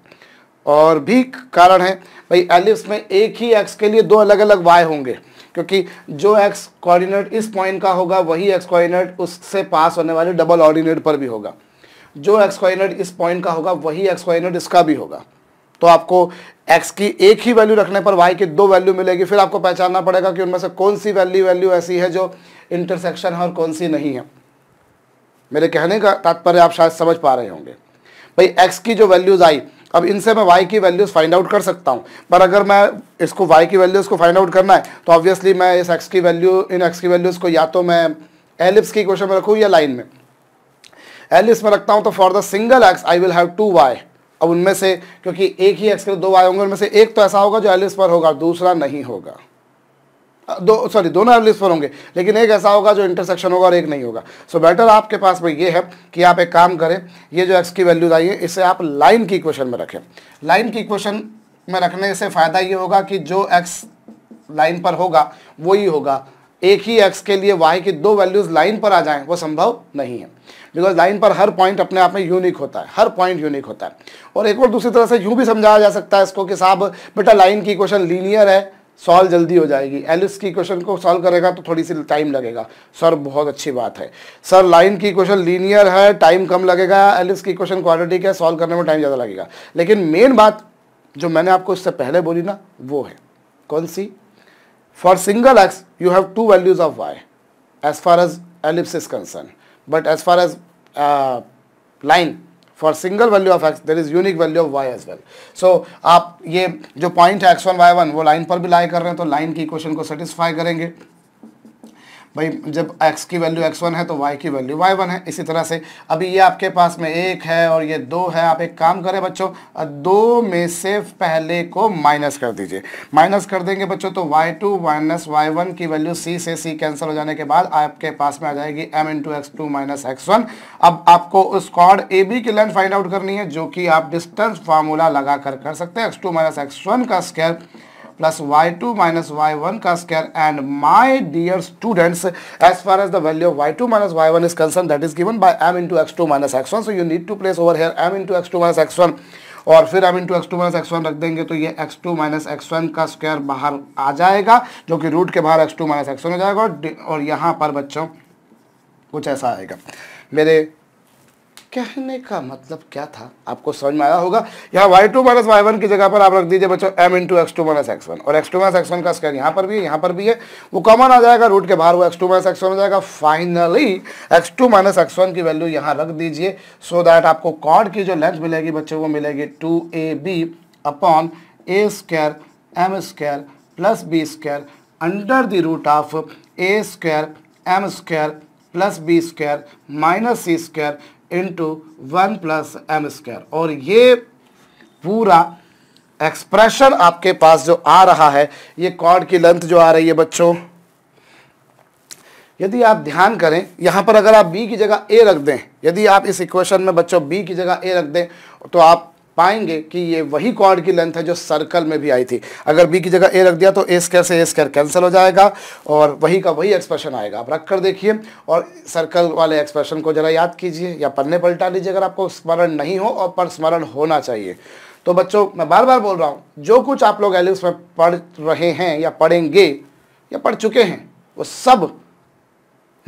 और भी कारण है भाई एलिप्स में एक ही एक्स के लिए दो अलग अलग वाई होंगे, क्योंकि जो एक्स कोऑर्डिनेट इस पॉइंट का होगा वही एक्स कोऑर्डिनेट उससे पास होने वाले डबल ऑर्डिनेट पर भी होगा, जो एक्स कोऑर्डिनेट इस पॉइंट का होगा वही एक्स कोऑर्डिनेट इसका भी होगा। तो आपको एक्स की एक ही वैल्यू रखने पर वाई की दो वैल्यू मिलेगी, फिर आपको पहचानना पड़ेगा कि उनमें से कौन सी वैल्यू वैल्यू ऐसी है जो इंटरसेक्शन है और कौन सी नहीं है। मेरे कहने का तात्पर्य आप शायद समझ पा रहे होंगे भाई, एक्स की जो वैल्यूज़ आई अब इनसे मैं y की वैल्यूज़ फाइंड आउट कर सकता हूं, पर अगर मैं इसको y की वैल्यूज़ को फाइंड आउट करना है तो ऑब्वियसली मैं इस x की वैल्यू इन x की वैल्यूज़ को या तो मैं एलिप्स की इक्वेशन में रखूँ या लाइन में। एलिप्स में रखता हूं तो for the single x I will have two y, अब उनमें से क्योंकि एक ही x के दो y होंगे, उनमें से एक तो ऐसा होगा जो एलिप्स पर होगा, दूसरा नहीं होगा, दो सॉरी दोनों एलिप्स पर होंगे लेकिन एक ऐसा होगा जो इंटरसेक्शन होगा और एक नहीं होगा। सो so बेटर आपके पास में ये है कि आप एक काम करें, ये जो एक्स की वैल्यूज आई है इसे आप लाइन की इक्वेशन में रखें। लाइन की इक्वेशन में रखने से फ़ायदा ये होगा कि जो एक्स लाइन पर होगा वो ही होगा, एक ही एक्स के लिए वाई की दो वैल्यूज़ लाइन पर आ जाएँ वो संभव नहीं है, बिकॉज लाइन पर हर पॉइंट अपने आप में यूनिक होता है, हर पॉइंट यूनिक होता है। और एक और दूसरी तरह से यूँ भी समझाया जा सकता है इसको कि साहब बेटा लाइन की इक्वेशन लीनियर है, सॉल्व जल्दी हो जाएगी, एलिप्स की इक्वेशन को सॉल्व करेगा तो थोड़ी सी टाइम लगेगा। सर बहुत अच्छी बात है सर, लाइन की इक्वेशन लीनियर है टाइम कम लगेगा, एलिप्स की इक्वेशन क्वाड्रेटिक है सॉल्व करने में टाइम ज़्यादा लगेगा। लेकिन मेन बात जो मैंने आपको इससे पहले बोली ना वो है कौन सी, for single x you have two values of y as far as ellipse is concern, but as far as line for single value of x there is unique value of y as well. So आप ये जो पॉइंट है एक्स वन वाई वन वो लाइन पर भी लाई कर रहे हैं, तो लाइन की इक्वेशन को सेटिस्फाई करेंगे भाई, जब एक्स की वैल्यू एक्स वन है तो वाई की वैल्यू वाई वन है। इसी तरह से अभी ये आपके पास में एक है और ये दो है, आप एक काम करें बच्चों दो में से पहले को माइनस कर दीजिए। माइनस कर देंगे बच्चों तो y two minus y one की वैल्यू सी से सी कैंसिल हो जाने के बाद आपके पास में आ जाएगी m into x two minus x one. अब आपको उस कॉर्ड ए बी की लेंथ फाइंड आउट करनी है जो कि आप डिस्टेंस फार्मूला लगा कर कर सकते हैं, x two minus x one का square plus y two minus y one का square. And my dear students as far as the value of y two minus y one is concern that is given by m into x two minus x one, so you need to place over here m into x two minus x one और फिर m into x two minus x one रख देंगे तो ये x two minus x one का स्क्वायर बाहर आ जाएगा जो कि रूट के बाहर x two minus x one हो जाएगा। और यहाँ पर बच्चों कुछ ऐसा आएगा, मेरे कहने का मतलब क्या था आपको समझ में आया होगा। यहाँ y two minus y one की जगह पर आप रख दीजिए बच्चों m into x two minus x one और x two minus x one का स्क्वायर यहाँ पर भी है यहाँ पर भी है, वो कॉमन आ जाएगा रूट के बाहर, वो x two minus x one हो जाएगा। Finally x two minus x one की वैल्यू यहाँ रख दीजिए सो दैट आपको कॉर्ड की जो लेंथ मिलेगी बच्चों वो मिलेगी two a b upon a square M square plus B square under the root of A square M square plus B square minus C square into one plus m square. और ये पूरा एक्सप्रेशन आपके पास जो आ रहा है ये कॉर्ड की लेंथ जो आ रही है बच्चों, यदि आप ध्यान करें यहाँ पर अगर आप b की जगह a रख दें, यदि आप इस इक्वेशन में बच्चों b की जगह a रख दें तो आप पाएंगे कि ये वही कॉर्ड की लेंथ है जो सर्कल में भी आई थी। अगर b की जगह a रख दिया तो a स्क्वायर से a स्क्वायर कैंसिल हो जाएगा और वही का वही एक्सप्रेशन आएगा। आप रख कर देखिए और सर्कल वाले एक्सप्रेशन को ज़रा याद कीजिए या पन्ने पलटा लीजिए अगर आपको स्मरण नहीं हो, और पर स्मरण होना चाहिए। तो बच्चों मैं बार बार बोल रहा हूँ जो कुछ आप लोग एलिप्स में पढ़ रहे हैं या पढ़ेंगे या पढ़ चुके हैं वो सब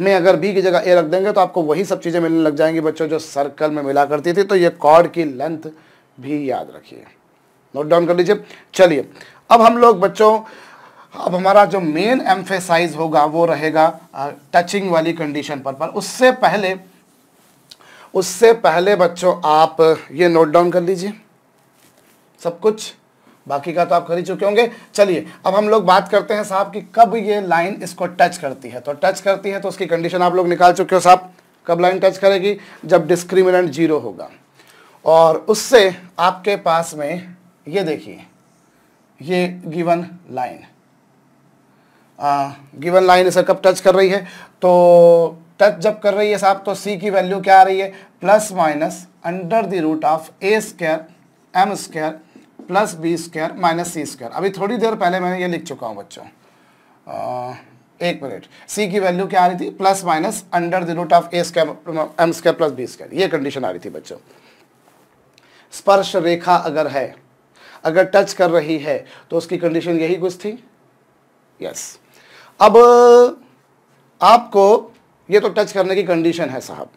में अगर बी की जगह ए रख देंगे तो आपको वही सब चीज़ें मिलने लग जाएंगी बच्चों जो सर्कल में मिला करती थी। तो ये कॉर्ड की लेंथ भी याद रखिए। नोट डाउन कर लीजिए। चलिए अब हम लोग बच्चों, अब हमारा जो मेन एम्फेसाइज होगा वो रहेगा टचिंग वाली कंडीशन पर, पर उससे पहले उससे पहले बच्चों आप ये नोट डाउन कर लीजिए सब कुछ, बाकी का तो आप खरीद चुके होंगे। चलिए अब हम लोग बात करते हैं साहब कि कब ये लाइन इसको टच करती है। तो टच करती है तो उसकी कंडीशन आप लोग निकाल चुके हो साहब, कब लाइन टच करेगी, जब डिस्क्रिमिनेंट जीरो होगा। और उससे आपके पास में ये देखिए ये गिवन लाइन, गिवन लाइन इसे कब टच कर रही है, तो टच जब कर रही है साहब तो सी की वैल्यू क्या आ रही है, plus minus under the root of A square M square plus B square minus C square. अभी थोड़ी देर पहले मैंने ये लिख चुका हूँ बच्चों, आ, एक मिनट, सी की वैल्यू क्या आ रही थी, plus minus under the root of A square M square plus B square, ये कंडीशन आ रही थी बच्चों। स्पर्श रेखा अगर है, अगर टच कर रही है तो उसकी कंडीशन यही कुछ थी, यस। अब आपको ये तो टच करने की कंडीशन है साहब,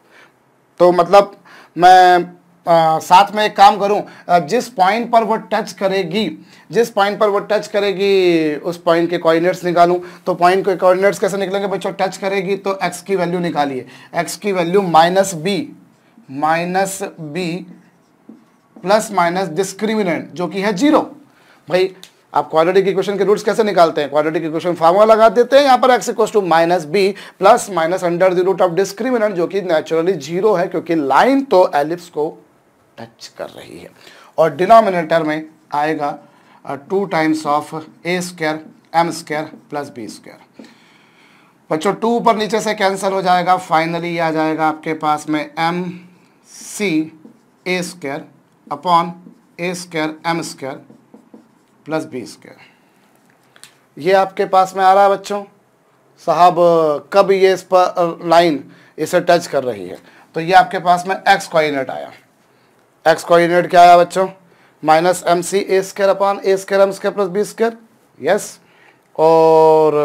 तो मतलब मैं आ, साथ में एक काम करूं, जिस पॉइंट पर वो टच करेगी जिस पॉइंट पर वो टच करेगी उस पॉइंट के कोऑर्डिनेट्स निकालूं। तो पॉइंट के कोऑर्डिनेट्स कैसे निकलेंगे बच्चों, टच करेगी तो एक्स की वैल्यू निकालिए, एक्स की value minus b minus b plus minus discriminant जो कि है जीरो। भाई आप क्वाड्रेटिक इक्वेशन के रूट्स कैसे निकालते हैं, क्वाड्रेटिक इक्वेशन फार्मूला लगा देते हैं यहाँ पर, x equal to minus b plus minus under the root of discriminant जो कि नेचुरली जीरो है, क्योंकि लाइन तो एलिप्स को टच कर रही है। और डिनोमिनेटर में आएगा two times of A square M square plus B square. बच्चों टू ऊपर नीचे से कैंसिल हो जाएगा, फाइनली आ जाएगा आपके पास में m C A square upon a square M square plus B square. ये आपके पास में आ रहा है बच्चों साहब, कब ये इस पर लाइन इसे टच कर रही है, तो ये आपके पास में एक्स कोऑर्डिनेट आया। एक्स कोऑर्डिनेट क्या आया बच्चों, minus m C A square upon a square M square plus B square, yes. और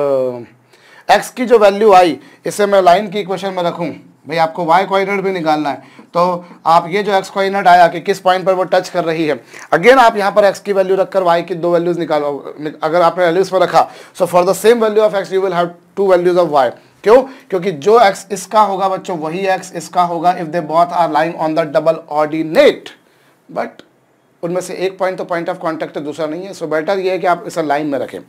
एक्स की जो वैल्यू आई इसे मैं लाइन की इक्वेशन में रखूं, भाई आपको वाई कोऑर्डिनेट भी निकालना है, तो आप ये जो एक्स कोऑर्डिनेट आया कि किस पॉइंट पर वो टच कर रही है, अगेन आप यहाँ पर एक्स की वैल्यू रखकर वाई की दो वैल्यूज निकालो, अगर आपने वैल्यूज पर रखा so for the same value of x you will have two values of y. क्यों, क्योंकि जो एक्स इसका होगा बच्चों वही एक्स इसका होगा, if they both are lying on the double ordinate, but उनमें से एक पॉइंट तो पॉइंट ऑफ कॉन्टेक्ट है, दूसरा नहीं है, सो बेटर ये है कि आप इसे लाइन में रखें,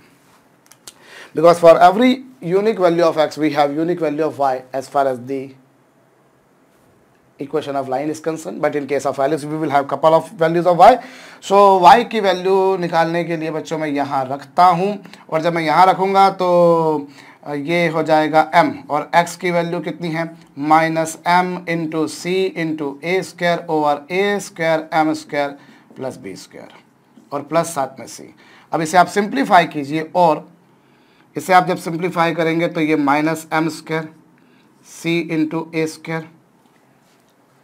because for every unique value of x we have unique value of y as far as the equation of line is concerned, but in case of ellipse we will have couple of values of y. So y की वैल्यू निकालने के लिए बच्चों मैं यहाँ रखता हूँ, और जब मैं यहाँ रखूँगा तो ये हो जाएगा m, और x की वैल्यू कितनी है, minus m into c into A square over a square M square plus B square, और प्लस साथ में c। अब इसे आप सिंप्लीफाई कीजिए, और इसे आप जब सिंप्लीफाई करेंगे तो ये minus m square c into ए स्क्वायर,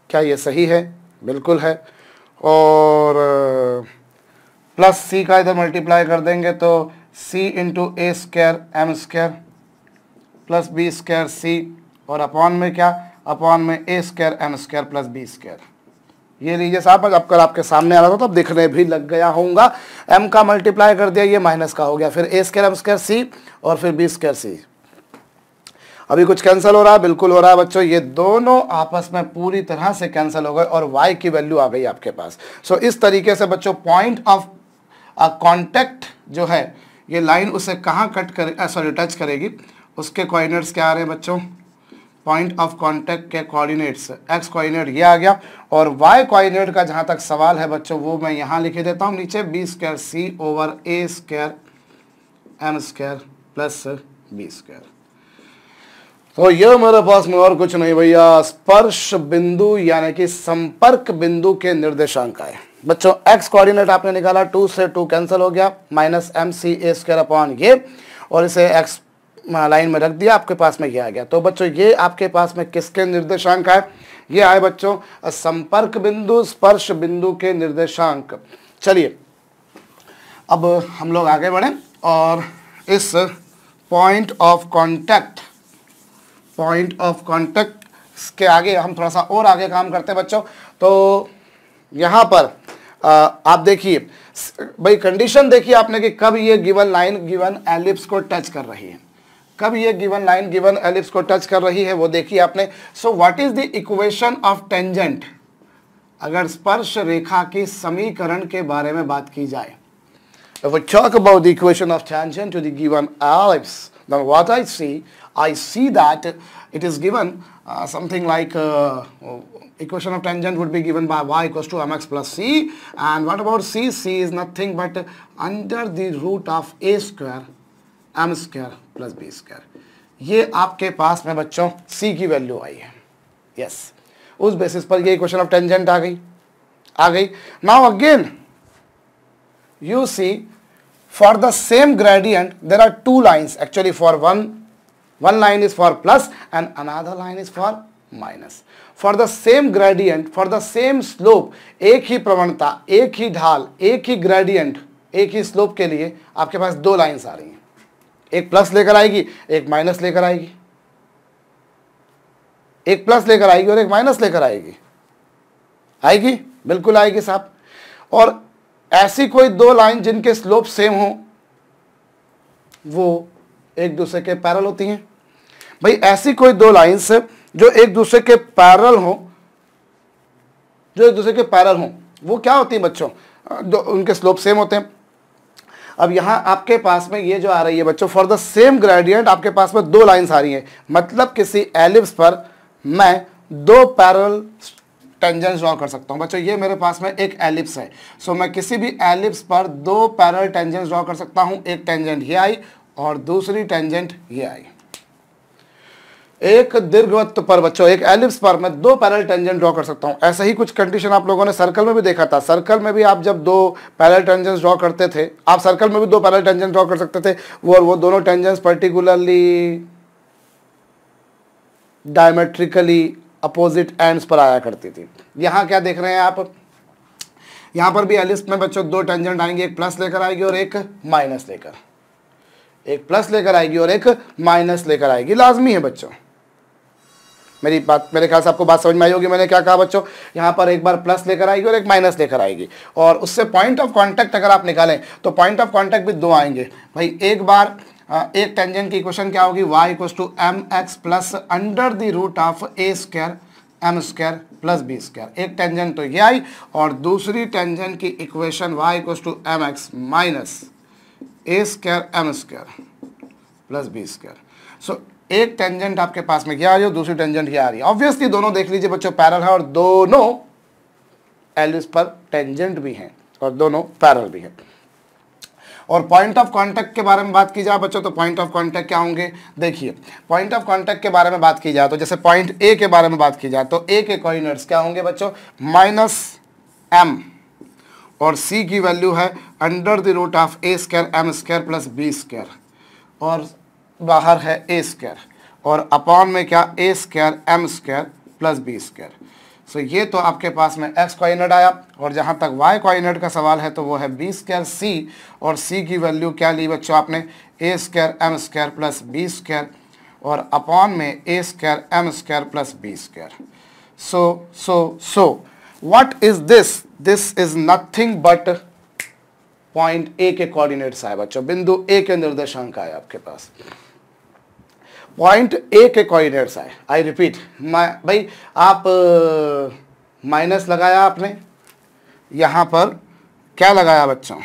क्या ये सही है, बिल्कुल है। और प्लस सी का इधर मल्टीप्लाई कर देंगे तो सी इंटू ए square M square plus B square c, और अपॉन में क्या, अपॉन में a square M square plus B square. ये लीजिए साहब, अब आपका आपके सामने आ रहा था तो अब दिखने भी लग गया होगा। एम का मल्टीप्लाई कर दिया, ये माइनस का हो गया, फिर a square M square c और फिर बी स्क्वायर सी। अभी कुछ कैंसिल हो रहा है, बिल्कुल हो रहा है बच्चों, ये दोनों आपस में पूरी तरह से कैंसिल हो गए और y की वैल्यू आ गई आपके पास। सो so, इस तरीके से बच्चों पॉइंट ऑफ कांटेक्ट जो है ये लाइन उसे कहाँ कट करे सॉरी टच करेगी, उसके कोऑर्डिनेट्स क्या आ रहे हैं बच्चों, पॉइंट ऑफ कांटेक्ट के कोऑर्डिनेट्स, x कोऑर्डिनेट ये आ गया, और y कोऑर्डिनेट का जहाँ तक सवाल है बच्चों वो मैं यहाँ लिख देता हूँ नीचे, b square c over a square M square plus B square. तो ये मेरे पास में और कुछ नहीं भैया, स्पर्श बिंदु यानी कि संपर्क बिंदु के निर्देशांक आए बच्चों। एक्स कोऑर्डिनेट आपने निकाला, टू से टू कैंसिल हो गया, माइनस एम सी ए स्क्वायर अपॉन ये, और इसे एक्स लाइन में रख दिया, आपके पास में ये आ गया। तो बच्चों ये आपके पास में किसके निर्देशांक आए, ये आए बच्चों संपर्क बिंदु, स्पर्श बिंदु के निर्देशांक। चलिए अब हम लोग आगे बढ़ें और इस point of contact point of contact के आगे हम थोड़ा सा और आगे काम करते हैं बच्चों। तो यहाँ पर आप देखिए भाई कंडीशन देखिए आपने कि कब ये गिवन लाइन गिवन एलिप्स को टच कर रही है, कब ये गिवन लाइन गिवन एलिप्स को टच कर रही है वो देखिए आपने। So what is the equation of tangent, अगर स्पर्श रेखा की समीकरण के बारे में बात की जाए, if we talk about the equation of tangent to the given ellipse, then what I see, I see that it is given uh, something like uh, equation of tangent would be given by y equals to mx plus c, and what about c? C is nothing but under the root of a square, m square plus b square. ये आपके पास में बच्चों c की वैल्यू आई है, yes, उस बेसिस पर ये equation of tangent आ गई, आ गई। Now again, you see, for the same gradient there are two lines actually, for one one line is for plus and another line is for minus. For the same gradient, for the same slope, एक ही प्रवणता, एक ही ढाल, एक ही gradient, एक ही slope के लिए आपके पास दो lines आ रही हैं, एक plus लेकर आएगी, एक minus लेकर आएगी, एक plus लेकर आएगी और एक minus लेकर आएगी, आएगी बिल्कुल आएगी साहब। और ऐसी कोई दो लाइन जिनके स्लोप सेम हो वो एक दूसरे के पैरेलल होती हैं, भाई ऐसी कोई दो लाइंस जो एक दूसरे के पैरेलल हो, जो एक दूसरे के पैरेलल हो वो क्या होती है बच्चों, जो उनके स्लोप सेम होते हैं। अब यहाँ आपके पास में ये जो आ रही है बच्चों, फॉर द सेम ग्रेडियंट आपके पास में दो लाइंस आ रही हैं, मतलब किसी एलिप्स पर मैं दो पैरेलल टेंजेंट ड्रॉ कर सकता हूं बच्चों। ये मेरे पास में एक एलिप्स है, सो so, मैं किसी भी एलिप्स पर दो पैरेलल टेंजेंट ड्रॉ कर सकता हूं, एक टेंजेंट ये आई और दूसरी टेंजेंट ये आई। एक दीर्घवृत्त पर बच्चों, एक एलिप्स पर मैं दो पैरेलल टेंजेंट ड्रॉ कर सकता हूं। ऐसा ही कुछ कंडीशन आप लोगों ने सर्कल में भी देखा था, सर्कल में भी आप जब दो पैरेलल टेंजेंट ड्रॉ करते थे, आप सर्कल में भी दो पैरेलल टेंजेंट ड्रॉ कर सकते थे, वो और वो दोनों tangent particularly diametrically opposite ends पर आया करती थी। यहाँ क्या देख रहे हैं आप, यहाँ पर भी एलिप्स में बच्चों दो टेंजेंट आएंगे, एक प्लस लेकर आएगी और एक माइनस लेकर, एक प्लस लेकर आएगी और एक माइनस लेकर आएगी, लाजमी है बच्चों। मेरी बात, मेरे ख्याल से आपको बात समझ में आई होगी मैंने क्या कहा बच्चों। यहाँ पर एक बार प्लस लेकर आएगी और एक माइनस लेकर आएगी, और उससे पॉइंट ऑफ कॉन्टैक्ट अगर आप निकालें तो पॉइंट ऑफ कॉन्टैक्ट भी दो आएंगे। भाई एक बार एक टेंजेंट की इक्वेशन क्या होगी, y equals to m x plus under the root of A square M square plus B square, एक टेंजेंट तो ये आई और दूसरी टेंजेंट की equation y equals to m x minus a square M square plus B square. So एक टेंजेंट आपके पास में क्या आ रही है, दूसरी टेंजेंट ये आ रही है, ऑब्वियसली दोनों देख लीजिए बच्चों पैरेलल है और दोनों एलिप्स पर टेंजेंट भी हैं और दोनों पैरेलल भी हैं। और पॉइंट ऑफ कांटेक्ट के बारे में बात की जाए बच्चों तो पॉइंट ऑफ कांटेक्ट क्या होंगे, देखिए पॉइंट ऑफ कांटेक्ट के बारे में बात की जाए तो जैसे पॉइंट ए के बारे में बात की जाए तो ए के कोऑर्डिनेट्स क्या होंगे बच्चों, माइनस एम, और सी की वैल्यू है under the root of A square M square plus B square, और बाहर है ए स्क्वायर, और अपॉन में क्या, A square M square plus B square. So so, ये तो आपके पास में x कोऑर्डिनेट आया, और जहाँ तक y कोऑर्डिनेट का सवाल है तो वो है बी स्क्वायर सी, और c की वैल्यू क्या ली बच्चों आपने, a square M square plus B square, और अपॉन में a square M square plus B square. So so so what is this, this is nothing but point a के कोऑर्डिनेट्स आए बच्चों, बिंदु a के निर्देशांक आए आपके पास, पॉइंट ए के कोऑर्डिनेट्स आए। आई रिपीट, भाई आप माइनस uh, लगाया आपने, यहाँ पर क्या लगाया बच्चों,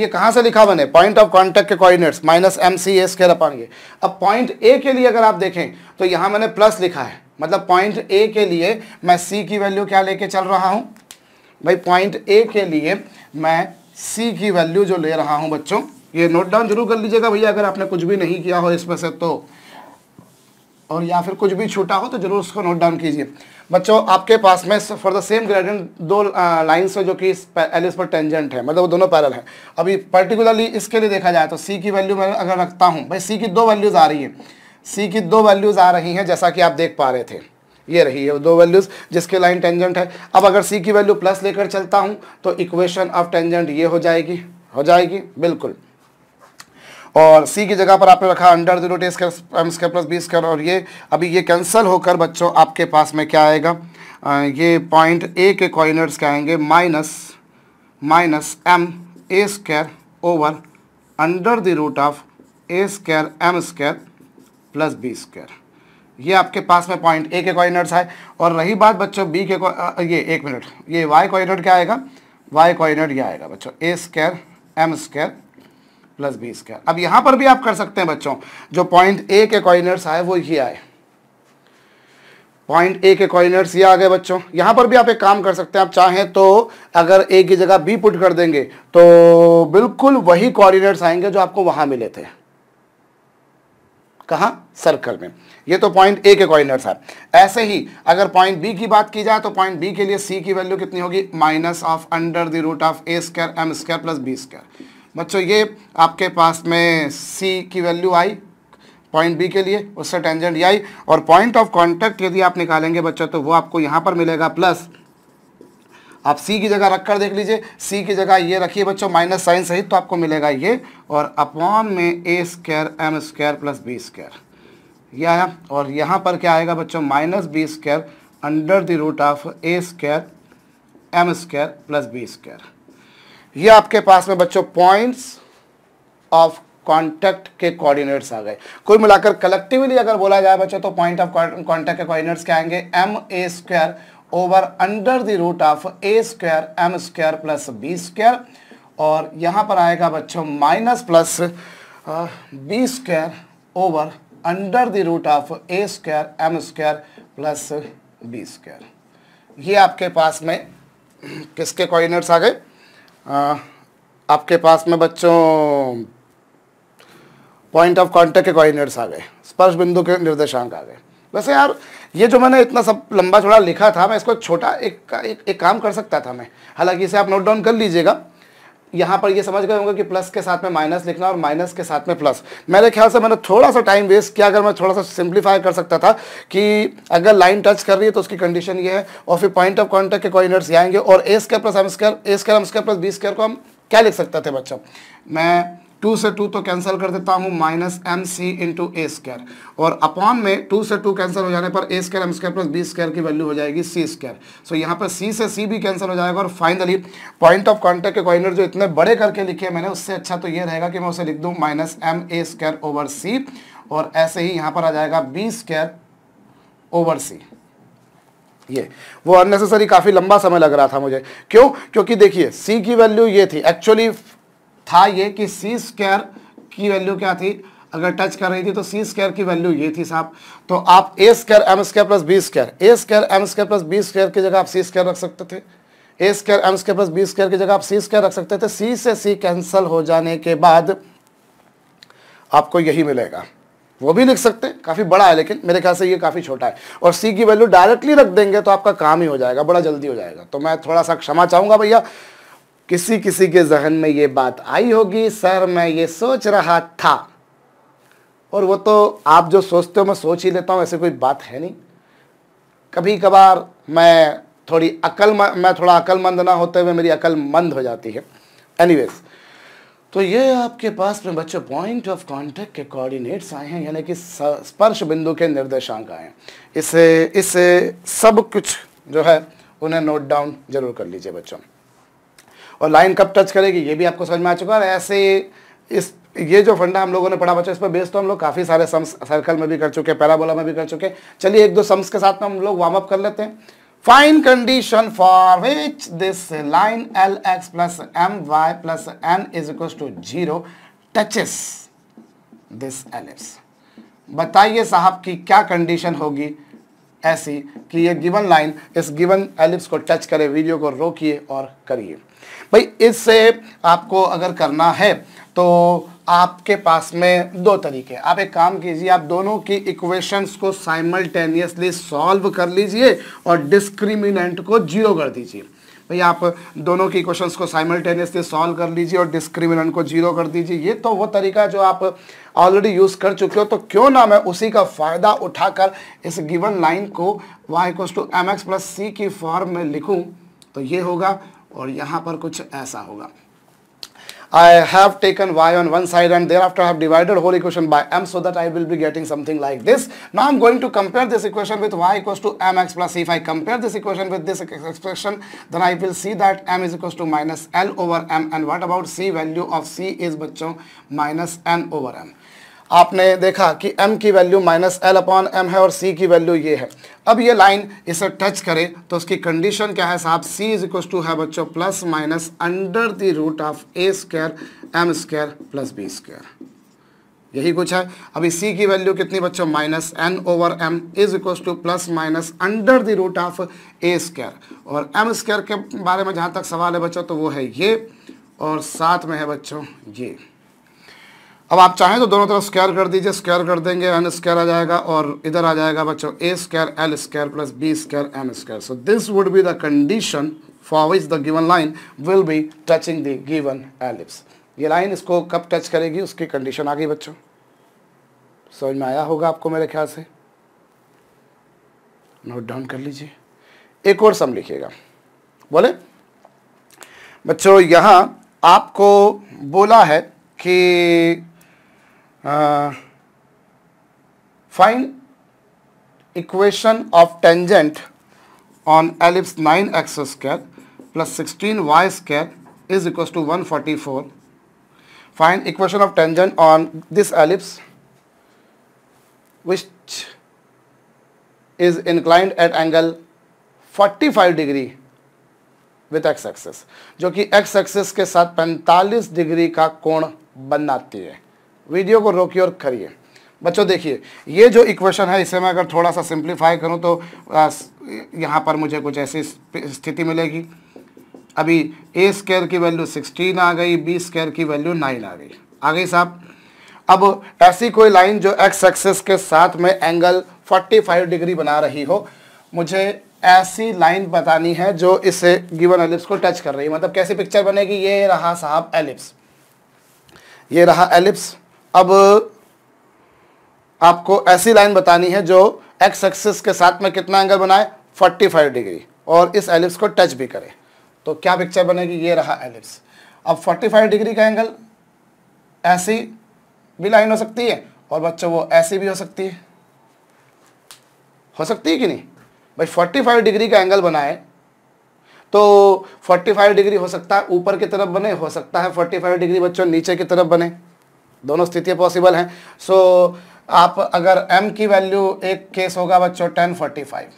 ये कहाँ से लिखा मैंने, पॉइंट ऑफ कांटेक्ट के कोऑर्डिनेट्स माइनस एम सी ए स्क्वायर अपन ये। अब पॉइंट ए के लिए अगर आप देखें तो यहाँ मैंने प्लस लिखा है, मतलब पॉइंट ए के लिए मैं सी की वैल्यू क्या लेके चल रहा हूँ, भाई पॉइंट ए के लिए मैं सी की वैल्यू जो ले रहा हूँ बच्चों, ये नोट डाउन जरूर कर लीजिएगा भैया अगर आपने कुछ भी नहीं किया हो इसमें से तो, और या फिर कुछ भी छूटा हो तो जरूर उसको नोट डाउन कीजिए बच्चों। आपके पास में फॉर द सेम ग्रेडियंट दो लाइंस है जो कि एलिप्स पर टेंजेंट है, मतलब वो दोनों पैरेलल हैं। अभी पर्टिकुलरली इसके लिए देखा जाए तो सी की वैल्यू मैं अगर रखता हूँ, भाई सी की दो वैल्यूज़ आ रही है, सी की दो वैल्यूज़ आ रही हैं जैसा कि आप देख पा रहे थे, ये रही है दो वैल्यूज़ जिसके लाइन टेंजेंट है। अब अगर सी की वैल्यू प्लस लेकर चलता हूँ तो इक्वेशन ऑफ टेंजेंट ये हो जाएगी, हो जाएगी बिल्कुल, और सी की जगह पर आपने रखा under the root a square M square plus B square, और ये अभी ये कैंसिल होकर बच्चों आपके पास में क्या आएगा, ये पॉइंट ए के कोऑर्डिनेट्स क्या आएंगे, minus minus m a square over under the root of A square M square plus B square. ये आपके पास में पॉइंट ए के कोऑर्डिनेट्स आए। और रही बात बच्चों बी के, ये एक मिनट, ये वाई कोऑर्डिनेट क्या आएगा, वाई कोऑर्डिनेट ये आएगा बच्चों a square M square plus B square. अब यहाँ पर भी आप कर सकते हैं बच्चों, जो पॉइंट ए के कोऑर्डिनेट्स आए वो ये आए, पॉइंट ए के कोऑर्डिनेट्स ये आ गए बच्चों। यहाँ पर भी आप एक काम कर सकते हैं, आप चाहें तो अगर ए की जगह बी पुट कर देंगे तो बिल्कुल वही कोऑर्डिनेट्स आएंगे जो आपको वहाँ मिले थे, कहाँ, सर्कल में। ये तो पॉइंट ए के कोऑर्डिनेट्स है। ऐसे ही अगर पॉइंट बी की बात की जाए तो पॉइंट बी के लिए सी की वैल्यू कितनी होगी, minus of under the root of A square M square plus B square. बच्चों ये आपके पास में सी की वैल्यू आई पॉइंट बी के लिए, उससे टेंजेंट आई, और पॉइंट ऑफ कांटेक्ट यदि आप निकालेंगे बच्चों तो वो आपको यहाँ पर मिलेगा, प्लस आप सी की जगह रखकर देख लीजिए, सी की जगह ये रखिए बच्चों माइनस साइन सहित, तो आपको मिलेगा ये, और अपॉन में a square M square plus B square ये आया। और यहाँ पर क्या आएगा बच्चों, minus b square under the root of A square M square plus B square. ये आपके पास में बच्चों पॉइंट्स ऑफ कांटेक्ट के कोऑर्डिनेट्स आ गए। कुल मिलाकर कलेक्टिवली अगर बोला जाए बच्चों तो पॉइंट ऑफ कांटेक्ट के कोऑर्डिनेट्स क्या आएंगे, m a square over under the root of A square M square plus B square, और यहाँ पर आएगा बच्चों minus plus B square over under the root of A square M square plus B square. ये आपके पास में किसके कोऑर्डिनेट्स आ गए, आपके पास में बच्चों पॉइंट ऑफ कांटेक्ट के कोऑर्डिनेट्स आ गए, स्पर्श बिंदु के निर्देशांक आ गए। वैसे यार ये जो मैंने इतना सब लंबा चौड़ा लिखा था, मैं इसको छोटा एक एक, एक काम कर सकता था मैं, हालांकि इसे आप नोट डाउन कर लीजिएगा। यहाँ पर ये समझ गए होंगे कि प्लस के साथ में माइनस लिखना और माइनस के साथ में प्लस। मेरे ख्याल से मैंने थोड़ा सा टाइम वेस्ट किया, अगर मैं थोड़ा सा सिंप्लीफाई कर सकता था कि अगर लाइन टच कर रही है तो उसकी कंडीशन ये है, और फिर पॉइंट ऑफ कॉन्टैक्ट के कोऑर्डिनेट्स ये आएंगे, और a square plus m square, A square M square plus B square को हम क्या लिख सकते थे बच्चों, मैं टू से टू तो कैंसिल कर देता हूँ, माइनस एम सी इंटू ए स्क्वायर, और अपॉन में टू से टू कैंसिल हो जाने पर a square M square plus B square की वैल्यू हो जाएगी सी स्क्वायर। सो यहाँ पर सी से सी भी कैंसिल हो जाएगा, और फाइनली पॉइंट ऑफ कांटेक्ट के कोऑर्डिनेट जो इतने बड़े करके लिखे मैंने, उससे अच्छा तो ये रहेगा कि मैं उसे लिख दूँ minus m a square over c, और ऐसे ही यहाँ पर आ जाएगा बी स्क्वायर ओवर सी। ये वो अननेसेसरी काफ़ी लंबा समय लग रहा था मुझे, क्यों, क्योंकि देखिए सी की वैल्यू ये थी, एक्चुअली था ये कि सी स्क्वायर की वैल्यू क्या थी, अगर टच कर रही थी तो सी स्क्वायर की वैल्यू ये थी साहब, तो आप a square M square plus B square, A square M square plus B square की जगह आप सी स्क्वायर रख सकते थे, a square M square plus B square की जगह आप सी स्क्वायर रख सकते थे। सी से सी कैंसिल हो जाने के बाद आपको यही मिलेगा, वो भी लिख सकते हैं, काफ़ी बड़ा है लेकिन मेरे ख्याल से ये काफ़ी छोटा है, और सी की वैल्यू डायरेक्टली रख देंगे तो आपका काम ही हो जाएगा, बड़ा जल्दी हो जाएगा। तो मैं थोड़ा सा क्षमा चाहूँगा भैया, किसी किसी के जहन में ये बात आई होगी सर मैं ये सोच रहा था, और वो तो आप जो सोचते हो मैं सोच ही लेता हूँ, ऐसे कोई बात है नहीं। कभी कभार मैं थोड़ी अकल मैं थोड़ा अक्लमंद ना होते हुए मेरी अकल मंद हो जाती है। एनीवेज, तो ये आपके पास में बच्चों पॉइंट ऑफ कांटेक्ट के कोऑर्डिनेट्स आए हैं, यानी कि स्पर्श बिंदु के निर्देशांक आए हैं। इसे इसे सब कुछ जो है उन्हें नोट डाउन जरूर कर लीजिए बच्चों, और लाइन कब टच करेगी ये भी आपको समझ में आ चुका है। और ऐसे इस ये जो फंडा हम लोगों ने पढ़ा बच्चों, इस पर बेस तो हम लोग काफ़ी सारे सम्स सर्कल में भी कर चुके हैं, पैराबोला में भी कर चुके हैं। चलिए एक दो सम्स के साथ में हम लोग वार्म अप कर लेते हैं। Fine condition for which this line l x plus m y plus n is equal to zero touches this ellipse. बताइए साहब की क्या कंडीशन होगी ऐसी कि ये गिवन लाइन इस गिवन एलिप्स को टच करे। वीडियो को रोकिए और करिए भाई। इससे आपको अगर करना है तो आपके पास में दो तरीके, आप एक काम कीजिए, आप दोनों की इक्वेशंस को साइमल्टेनियसली सॉल्व कर लीजिए और डिस्क्रिमिनेंट को जीरो कर दीजिए। भाई आप दोनों की इक्वेशंस को साइमल्टेनियसली सॉल्व कर लीजिए और डिस्क्रिमिनेंट को जीरो कर दीजिए। ये तो वो तरीका जो आप ऑलरेडी यूज़ कर चुके हो, तो क्यों ना मैं उसी का फ़ायदा उठाकर इस गिवन लाइन को y equals to m x plus c की फॉर्म में लिखूँ तो ये होगा, और यहाँ पर कुछ ऐसा होगा। I have taken y on one side and thereafter I have divided whole equation by m, so that I will be getting something like this. Now I am going to compare this equation with y equals to mx plus c. If I compare this equation with this expression, then I will see that m is equals to minus l over m. And what about c? Value of c is बच्चों minus n over m. आपने देखा कि m की value minus l upon m है और c की वैल्यू ये है. अब ये लाइन इसे टच करे तो उसकी कंडीशन क्या है साहब? c इज इक्वल टू है बच्चों plus minus under the root of A square M square plus B square. यही कुछ है. अभी c की वैल्यू कितनी बच्चों? Minus n over m is equal to plus minus under the root of A square. और एम स्क्वायर के बारे में जहाँ तक सवाल है बच्चों तो वो है ये और साथ में है बच्चों ये. अब आप चाहें तो दोनों तरफ स्क्वायर कर दीजिए. स्क्वायर कर देंगे एन स्क्वायर आ जाएगा और इधर आ जाएगा बच्चों a square l square plus B square M square. So this would be the condition for which the given line will be touching the given ellipse. ये लाइन इसको कब टच करेगी उसकी कंडीशन आ गई बच्चों. समझ में आया होगा आपको मेरे ख्याल से. नोट डाउन कर लीजिए. एक और सम लिखिएगा. बोले बच्चों यहाँ आपको बोला है कि find equation of tangent on ellipse nine x square plus sixteen y square is equals to one forty-four. Find equation of tangent on this ellipse which is inclined at angle forty-five degree with x axis, जो कि x axis के साथ पैंतालीस डिग्री का कोण बनाती है. वीडियो को रोकिए और करिए. बच्चों देखिए ये जो इक्वेशन है इसे मैं अगर थोड़ा सा सिंप्लीफाई करूं तो यहाँ पर मुझे कुछ ऐसी स्थिति मिलेगी. अभी ए स्क्वायर की वैल्यू सोलह आ गई, बी स्क्वायर की वैल्यू नौ आ गई आ गई साहब. अब ऐसी कोई लाइन जो एक्स एक्सिस के साथ में एंगल पैंतालीस डिग्री बना रही हो, मुझे ऐसी लाइन बतानी है जो इसे गिवन एलिप्स को टच कर रही है. मतलब कैसी पिक्चर बनेगी? ये रहा साहब एलिप्स, ये रहा एलिप्स. अब आपको ऐसी लाइन बतानी है जो एक्स एक्सिस के साथ में कितना एंगल बनाए? पैंतालीस डिग्री, और इस एलिप्स को टच भी करे. तो क्या पिक्चर बनेगी? ये रहा एलिप्स. अब पैंतालीस डिग्री का एंगल ऐसी भी लाइन हो सकती है और बच्चों वो ऐसी भी हो सकती है. हो सकती है कि नहीं भाई? पैंतालीस डिग्री का एंगल बनाए तो पैंतालीस डिग्री हो सकता है ऊपर की तरफ बने, हो सकता है पैंतालीस डिग्री बच्चों नीचे की तरफ बने. दोनों स्थितियाँ पॉसिबल हैं. सो आप अगर m की वैल्यू, एक केस होगा बच्चों टेन फोर्टी फाइव,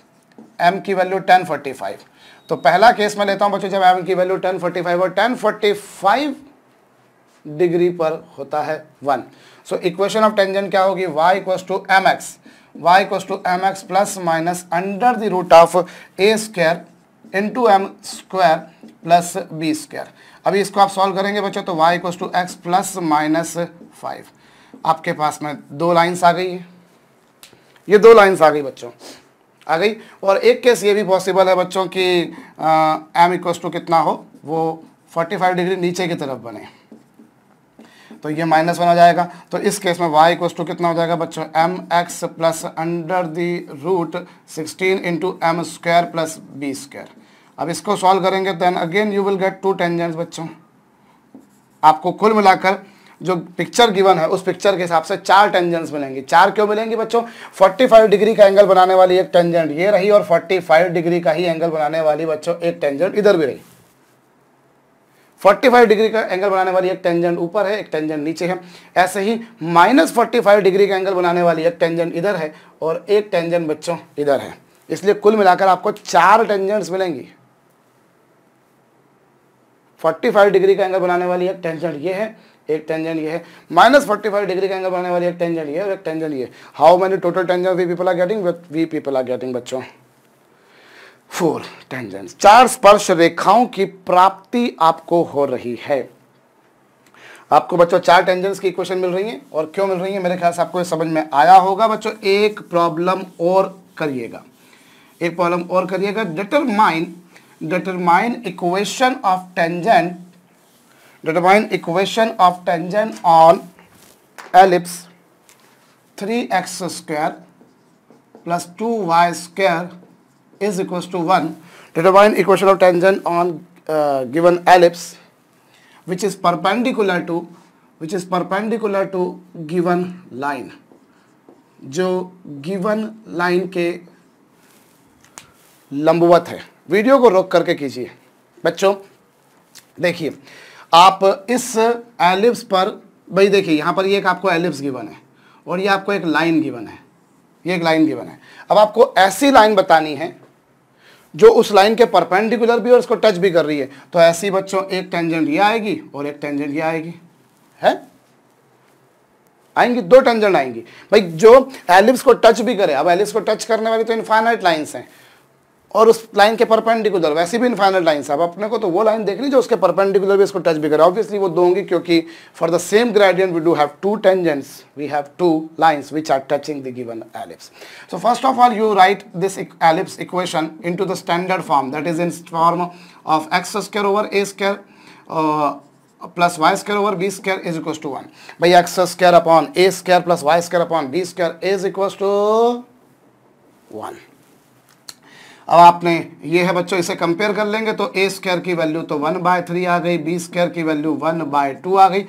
m की वैल्यू टेन फोर्टी फाइव. तो पहला केस मैं लेता हूं बच्चों जब m की वैल्यू टेन फोर्टी फाइव और टेन फोर्टी फाइव डिग्री पर होता है one. So equation of tangent क्या होगी? y equals to m x y equals to m x plus minus under the root of A square into m square plus B square. अभी इसको आप सॉल्व करेंगे बच्चों तो y equals to x plus minus five. आपके पास में दो लाइन्स आ गई. ये दो लाइन्स आ गई बच्चों, आ गई. और एक केस ये भी पॉसिबल है बच्चों कि m इक्वल्स टू कितना हो, वो पैंतालीस डिग्री नीचे की तरफ बने. तो ये माइनस वन हो जाएगा. तो इस केस में y इक्वल्स टू कितना हो जाएगा बच्चों? M x plus under the root sixteen into m square plus B square. अब इसको सॉल्व करेंगे then again you will get two tangents बच्चों. आपको कुल मिलाकर जो पिक्चर गिवन है उस पिक्चर के हिसाब से चार टेंजेंट्स मिलेंगी. चार क्यों मिलेंगी बच्चों? पैंतालीस डिग्री का एंगल बनाने वाली एक टेंजेंट ये रही और पैंतालीस डिग्री का ही एंगल बनाने वाली बच्चों एक टेंजेंट इधर भी रही. पैंतालीस डिग्री का एंगल बनाने वाली एक टेंजेंट ऊपर है, एक टेंजेंट नीचे है. ऐसे ही माइनस पैंतालीस डिग्री का एंगल बनाने वाली एक टेंजेंट इधर है और एक टेंजेंट बच्चों इधर है. इसलिए कुल मिलाकर आपको चार टेंजेंट्स मिलेंगी. पैंतालीस डिग्री का एंगल बनाने वाली एक टेंजेंट ये है, एक टेंजेंट ये है, माइनस पैंतालीस डिग्री का एंगल बनाने वाली एक टेंजेंट ये और एक टेंजेंट ये. How many total tangents we people are getting? We people are getting बच्चों फोर टेंजेंट्स. चार स्पर्श रेखाओं की प्राप्ति आपको हो रही है. आपको बच्चों चार टेंजेंट्स की इक्वेशन मिल रही है. और क्यों मिल रही है? मेरे ख्याल से आपको समझ में आया होगा बच्चों. एक प्रॉब्लम और करिएगा, एक प्रॉब्लम और करिएगा. Determine determine equation of tangent Determine equation of tangent on ellipse three x square plus two y square is equals to one. Determine equation of tangent on uh, given ellipse which is perpendicular to which is perpendicular to given line, जो given line के लंबवत है। वीडियो को रोक करके कीजिए। बच्चों देखिए, आप इस एलिप्स पर भाई देखिए, यहाँ पर ये एक आपको एलिप्स गिवन है और ये आपको एक लाइन गिवन है, ये एक लाइन गिवन है। अब आपको ऐसी लाइन बतानी है जो उस लाइन के परपेंडिकुलर भी और उसको टच भी कर रही है। तो ऐसी बच्चों एक टेंजेंट ये आएगी और एक टेंजेंट ये आएगी, है आएंगी, दो टेंजेंट आएंगी भाई जो एलिप्स को टच भी करे। अब एलिप्स को टच करने वाली तो इनफाइनाइट लाइन्स हैं और उस लाइन के परपेंडिकुलर वैसे भी इनफाइनाइट लाइन्स है। अब अपने को तो वो लाइन देखनी जो उसके परपेंडिकुलर भी इसको टच भी करे। ऑब्वियसली वो दो होंगी क्योंकि for the same gradient we do have two tangents, we have two lines which are touching the given ellipse. So first of all you write this ellipse equation into the standard form, that is in form of x square over a square plus y square over b square is equal to one. भाई x square upon a square plus y square upon b square is equal to one. अब आपने ये है बच्चों, इसे कंपेयर कर लेंगे तो ए स्क्वायर की वैल्यू तो वन बाय थ्री आ गई, बी स्क्वायर की वैल्यू वन बाय टू आ गई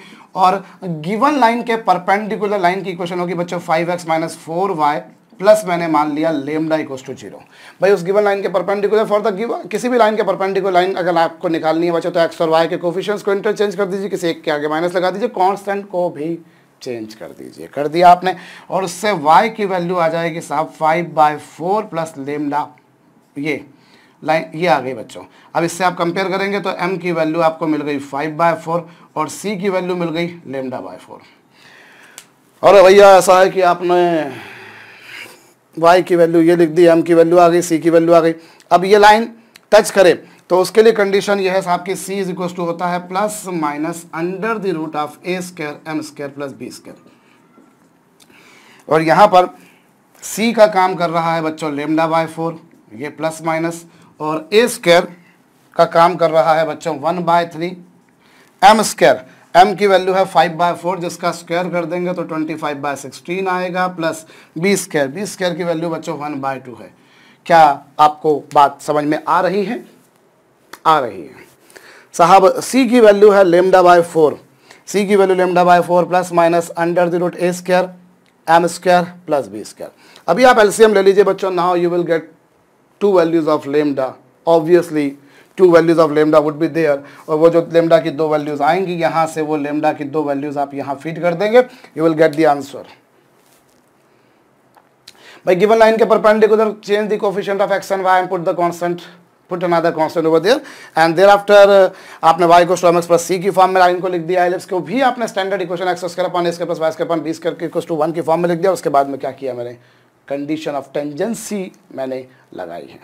और गिवन लाइन के परपेंडिकुलर लाइन की इक्वेशन होगी बच्चों five x minus four y plus मैंने मान लिया लेमडा इक्वल टू जीरो। भाई उस गिवन लाइन के परपेंडिकुलर फॉर द गिवन किसी भी लाइन के परपेंडिकुलर लाइन अगर आपको निकालनी है बच्चों तो एक्स और वाई के कोफिशिएंट्स को इंटरचेंज कर दीजिए, किसी एक के आगे माइनस लगा दीजिए, कांस्टेंट को भी चेंज कर दीजिए, कर दिया आपने और उससे वाई की वैल्यू आ जाएगी साहब five by four plus lambda, ये लाइन ये आ गई बच्चों। अब इससे आप कंपेयर करेंगे तो m की वैल्यू आपको मिल गई फाइव बाय फोर और c की वैल्यू मिल गई लेमडा बाय फोर। और भैया ऐसा है कि आपने y की वैल्यू ये लिख दी, m की वैल्यू आ गई, c की वैल्यू आ गई। अब ये लाइन टच करे तो उसके लिए कंडीशन ये है साहब कि c इज इक्वल टू होता है plus minus under the root of A square M square plus B square और यहाँ पर c का काम कर रहा है बच्चों लेमडा बाय फोर, ये प्लस माइनस, और ए स्क्वायर का काम कर रहा है बच्चों one by three, m square m की वैल्यू है फाइव बाय फोर जिसका स्क्वायर कर देंगे तो ट्वेंटी फाइव बाय सिक्सटीन आएगा plus B square, B square की वैल्यू बच्चों वन बाय टू है। क्या आपको बात समझ में आ रही है? आ रही है साहब। सी की वैल्यू है लेमडा बाय फोर, सी की value lambda by four plus minus under the root a square M square plus B square. अभी आप एलसीएम ले लीजिए बच्चों, now you will get two values of lambda, obviously two values of lambda would be there और वो जो lambda की दो values आएंगी यहाँ से, वो lambda की दो values आप यहाँ feed कर देंगे, you will get the answer। By given line के perpendicular change the coefficient of x and y and put the constant, put another constant over there and thereafter आपने y को स्टॉम एक्स प्लस c की फॉर्म में लाइन को लिख दिया, एलिप्स को भी आपने standard equation x square upon a square plus y square upon b square equal to one की फॉर्म में लिख दिया। उसके बाद में क्या किया मैंने, कंडीशन ऑफ टेंजेंसी मैंने लगाई है,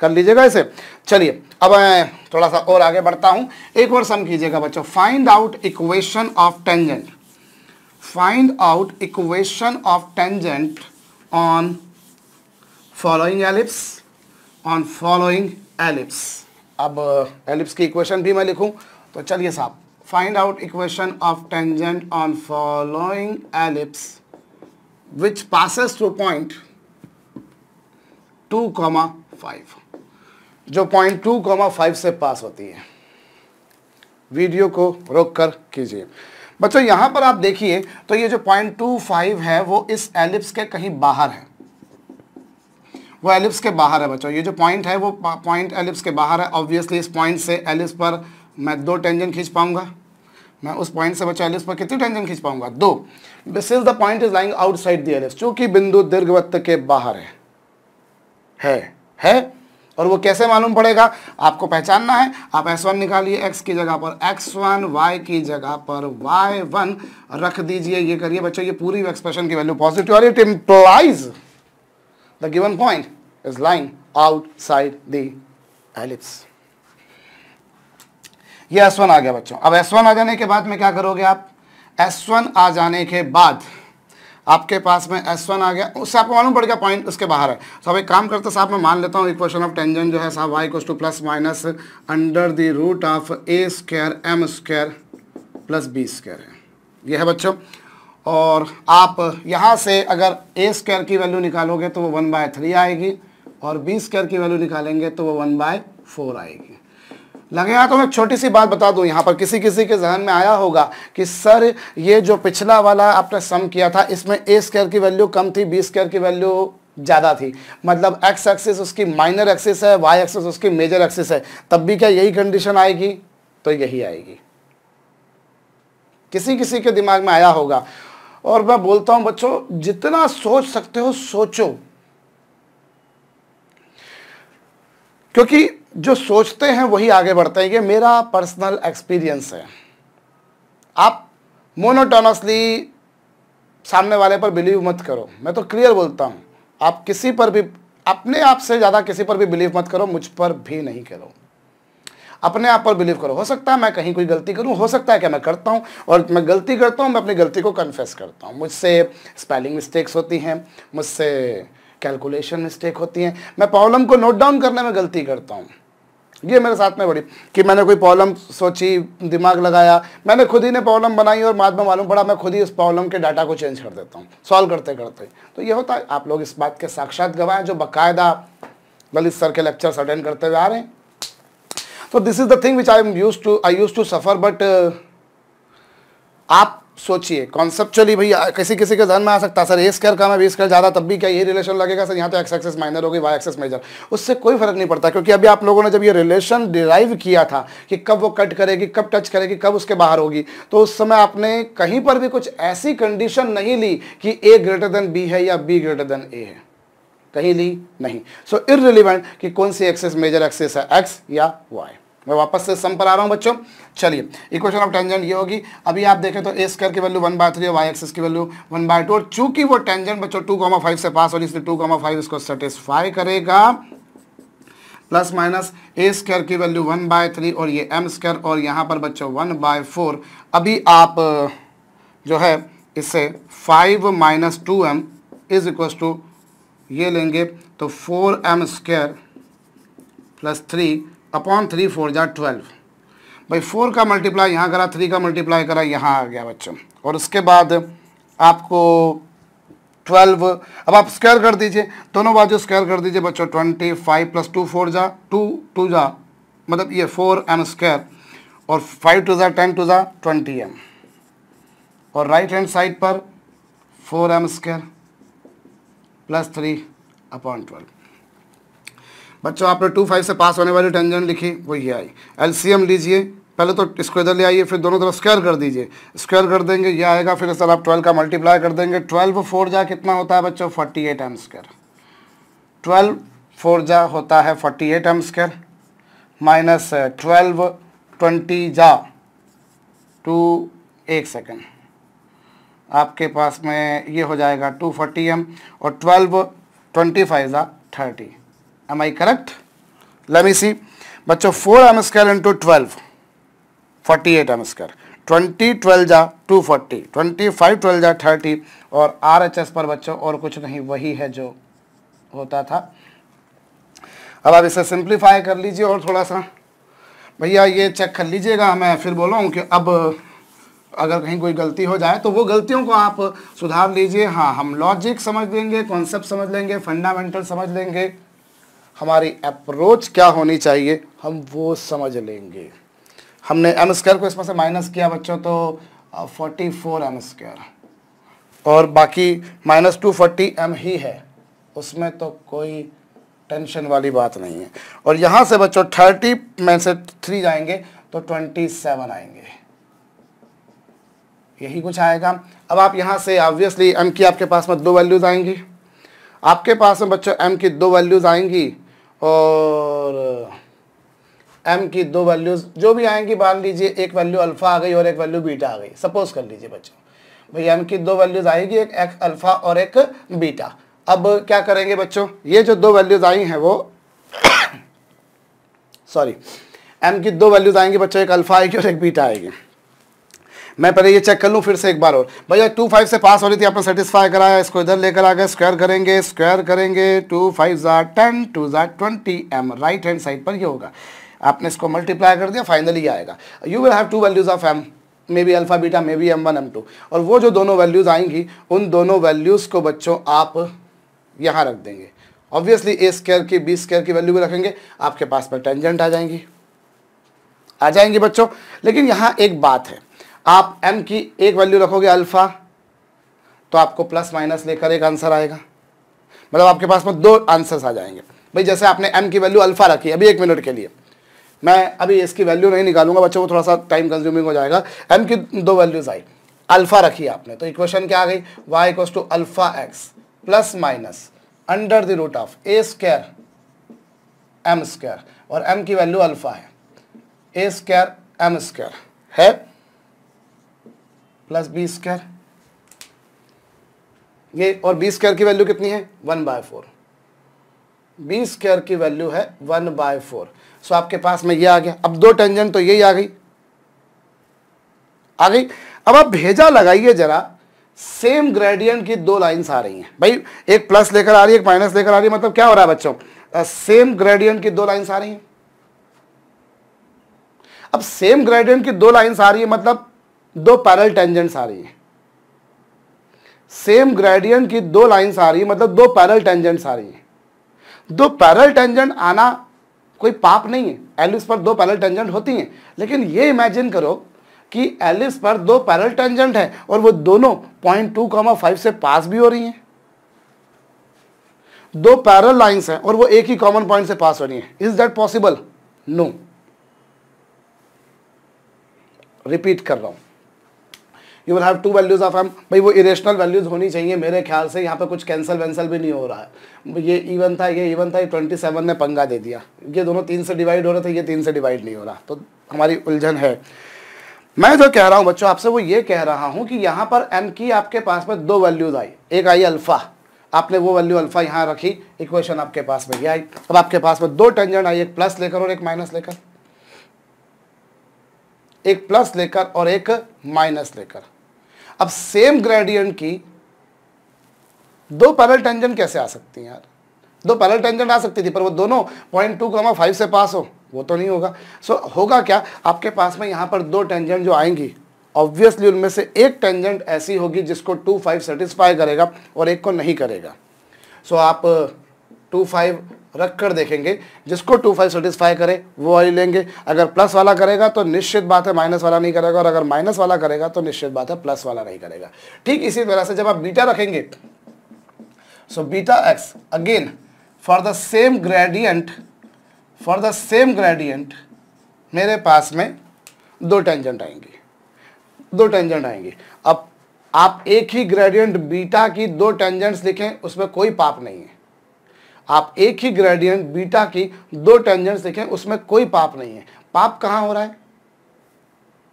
कर लीजिएगा इसे। चलिए अब मैं थोड़ा सा और आगे बढ़ता हूं, एक और सम कीजिएगा बच्चों, find out equation of tangent, find out equation of tangent on following ellipse, on following ellipse. अब एलिप्स की इक्वेशन भी मैं लिखूं तो चलिए साहब, find out equation of tangent on following ellipse which passes through point two comma five, जो पॉइंट टू comma फाइव से पास होती है। वीडियो को रोक कर कीजिए बच्चों, यहाँ पर आप देखिए तो ये जो पॉइंट टू फाइव है वो इस एलिप्स के कहीं बाहर है, वो एलिप्स के बाहर है बच्चों। ये जो पॉइंट है वो पॉइंट एलिप्स के बाहर है। ऑब्वियसली इस पॉइंट से एलिप्स पर मैं दो टेंजेंट खींच पाऊंगा, मैं उस पॉइंट से बच्चों एलिप्स पर कितनी टेंजेंट खींच पाऊंगा, दो। This is the point is lying outside the ellipse, चूंकि बिंदु दीर्घवृत्त के बाहर है है है और वो कैसे मालूम पड़ेगा, आपको पहचानना है। आप एस वन निकालिए, x की जगह पर एक्स वन, y की जगह पर वाई वन रख दीजिए, ये करिए बच्चों, ये पूरी एक्सप्रेशन की वैल्यू पॉजिटिव और it implies the given point is lying outside the ellipse. ये एस वन आ गया बच्चों। अब एस वन आ जाने के बाद में क्या करोगे आप, एस वन आ जाने के बाद आपके पास में एस वन आ गया, उससे आपको मालूम पड़ गया पॉइंट उसके बाहर है। तो अब एक काम करते साहब, मैं मान लेता हूँ इक्वेशन ऑफ टेंजेंट जो है साहब y equals to plus minus under the root of A square M square plus B square है, ये है बच्चों। और आप यहाँ से अगर ए स्क्वायर की वैल्यू निकालोगे तो वो वन बाय थ्री आएगी और बी स्क्वायर की वैल्यू निकालेंगे तो वो वन बाय फोर आएगी। लगे हाथों में एक छोटी सी बात बता दूं, यहाँ पर किसी किसी के जहन में आया होगा कि सर ये जो पिछला वाला आपने सम किया था इसमें ए स्क्वायर की वैल्यू कम थी, बी स्क्वायर की वैल्यू ज़्यादा थी, मतलब एक्स एक्सिस उसकी माइनर एक्सिस है, वाई एक्सिस उसकी मेजर एक्सिस है, तब भी क्या यही कंडीशन आएगी? तो यही आएगी। किसी किसी के दिमाग में आया होगा। और मैं बोलता हूं बच्चों, जितना सोच सकते हो सोचो, क्योंकि जो सोचते हैं वही आगे बढ़ते हैं। ये मेरा पर्सनल एक्सपीरियंस है। आप मोनोटोनसली सामने वाले पर बिलीव मत करो, मैं तो क्लियर बोलता हूं। आप किसी पर भी, अपने आप से ज़्यादा किसी पर भी बिलीव मत करो, मुझ पर भी नहीं करो, अपने आप पर बिलीव करो। हो सकता है मैं कहीं कोई गलती करूं, हो सकता है कि मैं करता हूं, और मैं गलती करता हूं, मैं अपनी गलती को कन्फेस करता हूं। मुझसे स्पेलिंग मिस्टेक्स होती हैं, मुझसे कैलकुलेशन मिस्टेक होती हैं, मैं प्रॉब्लम को नोट डाउन करने में गलती करता हूं। ये मेरे साथ में बड़ी कि मैंने कोई प्रॉब्लम सोची, दिमाग लगाया, मैंने खुद ही ने प्रॉब्लम बनाई और बाद में मालूम पड़ा मैं खुद ही उस प्रॉब्लम के डाटा को चेंज कर देता हूँ सॉल्व करते करते। तो ये होता है, आप लोग इस बात के साक्षात गवाह हैं जो बाकायदा ललित सर के लेक्चर्स अटेंड करते हुए आ रहे हैं। तो this is the thing which I am use to I use to suffer. But आप सोचिए कॉन्सेप्चुअली, भैया किसी किसी के जहन में आ सकता है सर ए स्क्वायर कम है, बी स्क्वायर ज़्यादा, तब भी क्या यही रिलेशन लगेगा? सर यहाँ तो एक्स एक्सेस माइनर होगी, वाई एक्सेस मेजर। उससे कोई फर्क नहीं पड़ता, क्योंकि अभी आप लोगों ने जब ये रिलेशन डिराइव किया था कि कब वो कट करेगी, कब टच करेगी, कब उसके बाहर होगी, तो उस समय आपने कहीं पर भी कुछ ऐसी कंडीशन नहीं ली कि ए ग्रेटर देन बी है या बी ग्रेटर देन ए है, कहीं ली नहीं। सो so, इररिलेवेंट कि कौन सी एक्सेस मेजर एक्सेस है, एक्स या वाई। मैं वापस से सम पर आ रहा हूँ बच्चों। चलिए, इक्वेशन ऑफ टेंजेंट ये होगी। अभी आप देखें तो ए स्क्वायर की वैल्यू वन बाय थ्री और वाई एक्सेस की वैल्यू वन बाय टू, और चूंकि वो टेंजेंट बच्चों टू कॉमा फाइव से पास हो रही, इसलिए टू कॉमा फाइव इसको सेटिस्फाई करेगा। प्लस माइनस ए स्क्वायर की वैल्यू वन बाय थ्री और ये एम स्क्वायर, और यहाँ पर बच्चों वन बाय फोर। अभी आप जो है इससे five minus two m is equals to ये लेंगे तो four m square plus three upon three four जा ट्वेल्व। भाई फोर का मल्टीप्लाई यहाँ करा, थ्री का मल्टीप्लाई करा, यहाँ आ गया बच्चों। और उसके बाद आपको ट्वेल्व, अब आप स्क्वायर कर दीजिए, दोनों बाजू स्क्वायर कर दीजिए बच्चों। Twenty five plus two four जा टू, टू जा मतलब ये फोर एम स्क्वायर, और फाइव टू जा टेन, टू जा ट्वेंटी एम। और राइट हैंड साइड पर four m square plus three upon twelve. बच्चों आपने टू फाइव से पास होने वाली टेंजेंट लिखी, वो ये आई। एलसीएम लीजिए, पहले तो इसको इधर ले आइए, फिर दोनों तरफ स्क्वायर कर दीजिए, स्क्वायर कर देंगे ये आएगा। फिर सर आप ट्वेल्व का मल्टीप्लाई कर देंगे, ट्वेल्व फोर जा कितना होता है बच्चों? Forty eight m square. Twelve four जा होता है forty eight m square, minus twelve twenty जा टू, एक सेकेंड, आपके पास में ये हो जाएगा टू फोर्टी एम, और ट्वेल्व ट्वेंटी फाइव जा thirty. Am I correct? Let me see बच्चों, four m square into twelve forty eight m square, twenty twelve जा two forty, twenty five twelve जा थर्टी। और आर एच एस पर बच्चों और कुछ नहीं, वही है जो होता था। अब आप इसे सिंप्लीफाई कर लीजिए और थोड़ा सा भैया ये चेक कर लीजिएगा। मैं फिर बोल रहा हूँ कि अब अगर कहीं कोई गलती हो जाए तो वो गलतियों को आप सुधार लीजिए। हाँ, हम लॉजिक समझ लेंगे, कॉन्सेप्ट समझ लेंगे, फंडामेंटल समझ लेंगे, हमारी अप्रोच क्या होनी चाहिए हम वो समझ लेंगे। हमने एम स्क्वायर को इसमें से माइनस किया बच्चों तो फोर्टी फोर एम स्क्वायर, और बाकी माइनस टू फोर्टी एम ही है, उसमें तो कोई टेंशन वाली बात नहीं है। और यहाँ से बच्चों थर्टी में से थ्री जाएंगे तो ट्वेंटी सेवन आएंगे, यही कुछ आएगा। अब आप यहाँ से ऑब्वियसली m की आपके पास में दो वैल्यूज़ आएंगी, आपके पास में बच्चों m की दो वैल्यूज़ आएंगी, और m की दो वैल्यूज़ जो भी आएंगी मान लीजिए एक वैल्यू अल्फ़ा आ गई और एक वैल्यू बीटा आ गई, सपोज़ कर लीजिए बच्चों। भाई m की दो वैल्यूज़ आएगी, एक एक अल्फ़ा और एक बीटा। अब क्या करेंगे बच्चों, ये जो दो वैल्यूज़ आई हैं वो सॉरी m की दो वैल्यूज़ आएंगी बच्चों, एक अल्फ़ा आएगी और एक बीटा आएगी। मैं पहले ये चेक कर लूँ फिर से एक बार और। भैया टू फाइव से पास हो रही थी, आपने सेटिस्फाई कराया, इसको इधर लेकर आ गए, स्क्वायर करेंगे, स्क्वायर करेंगे, टू फाइव ज़ा टेन, टू ज़ा twenty m, right hand side पर ये होगा। आपने इसको मल्टीप्लाई कर दिया, फाइनली ये आएगा। You will have two values of m, may be alpha beta, may be m one m two. और वो जो दोनों वैल्यूज़ आएंगी उन दोनों वैल्यूज़ को बच्चों आप यहाँ रख देंगे। ऑब्वियसली ए स्क्वायर की, बी स्क्वायर की वैल्यू भी रखेंगे, आपके पास में टेंजेंट आ जाएंगी। आ जाएंगे बच्चों। लेकिन यहाँ एक बात है, आप m की एक वैल्यू रखोगे अल्फ़ा तो आपको प्लस माइनस लेकर एक आंसर आएगा, मतलब आपके पास में दो आंसर्स आ जाएंगे। भाई जैसे आपने m की वैल्यू अल्फ़ा रखी अभी एक मिनट के लिए, मैं अभी इसकी वैल्यू नहीं निकालूंगा बच्चों, वो थोड़ा सा टाइम कंज्यूमिंग हो जाएगा। m की दो वैल्यूज आई, अल्फ़ा रखी आपने तो इक्वेशन क्या आ गई, y equals to alpha x plus minus under the root of A square M square, और m की वैल्यू अल्फ़ा है, ए स्क्वायर एम स्क्वायर है प्लस बी स्क्वायर, ये और बी स्क्वायर की वैल्यू कितनी है one by four, b square की वैल्यू है वन बाय फोर। सो आपके पास में ये आ गया। अब दो टेंजेंट तो यही आ गई आ गई अब आप भेजा लगाइए जरा, सेम ग्रेडियंट की दो लाइंस आ रही हैं भाई, एक प्लस लेकर आ रही है एक माइनस लेकर आ रही है, मतलब क्या हो रहा है बच्चों, सेम ग्रेडियंट की दो लाइंस आ रही हैं। अब सेम ग्रेडियंट की दो लाइंस आ रही है मतलब दो पैरेलल टेंजेंट्स आ रही हैं, सेम ग्रेडियंट की दो लाइंस आ रही है मतलब दो पैरेलल टेंजेंट्स आ रही हैं। दो पैरेलल टेंजेंट आना कोई पाप नहीं है, एलिस पर दो पैरेलल टेंजेंट होती हैं, लेकिन ये इमेजिन करो कि एलिस पर दो पैरेलल टेंजेंट हैं और वो दोनों पॉइंट टू कॉमा फाइव से पास भी हो रही हैं, दो पैरेलल लाइंस हैं और वो एक ही कॉमन पॉइंट से पास हो रही हैं। Is that possible? No. Repeat कर रहा हूं, you will have two values of m. भाई वो इरेशनल वैल्यूज होनी चाहिए मेरे ख्याल से, यहाँ पे कुछ कैंसिल वैंसल भी नहीं हो रहा है, ये इवन था ये इवन था, ये ट्वेंटी सेवन ने पंगा दे दिया, ये दोनों तीन से डिवाइड हो रहे थे, ये तीन से डिवाइड नहीं हो रहा, तो हमारी उलझन है। मैं जो कह रहा हूँ बच्चों आपसे वो ये कह रहा हूँ कि यहाँ पर एम की आपके पास में दो वैल्यूज आई, एक आई अल्फ़ा, आपने वो वैल्यू अल्फ़ा यहाँ रखी, इक्वेशन आपके पास में ये आई। अब आपके पास में दो टेंजेंट आई, एक प्लस लेकर और एक माइनस लेकर, एक प्लस लेकर और एक माइनस लेकर। अब सेम ग्रेडियंट की दो पैरेलल टेंजेंट कैसे आ सकती हैं यार, दो पैरेलल टेंजेंट आ सकती थी पर वो दोनों पॉइंट टू कॉमा फाइव से पास हो, वो तो नहीं होगा। सो so, होगा क्या, आपके पास में यहाँ पर दो टेंजेंट जो आएंगी ऑब्वियसली उनमें से एक टेंजेंट ऐसी होगी जिसको टू फाइव सेटिस्फाई करेगा और एक को नहीं करेगा। सो so, आप टू फाइव रख कर देखेंगे, जिसको टू फाइव सेटिस्फाई करे वो वाली लेंगे। अगर प्लस वाला करेगा तो निश्चित बात है माइनस वाला नहीं करेगा, और अगर माइनस वाला करेगा तो निश्चित बात है प्लस वाला नहीं करेगा। ठीक इसी तरह से जब आप बीटा रखेंगे, so beta x again for the same gradient, for the same gradient मेरे पास में दो टेंजेंट आएंगी, दो टेंजेंट आएंगी। अब आप एक ही ग्रेडियंट बीटा की दो टेंजेंट्स लिखें, उसमें कोई पाप नहीं है। आप एक ही ग्रेडियंट बीटा की दो टेंजेंट्स लिखें, उसमें कोई पाप नहीं है। पाप कहाँ हो रहा है,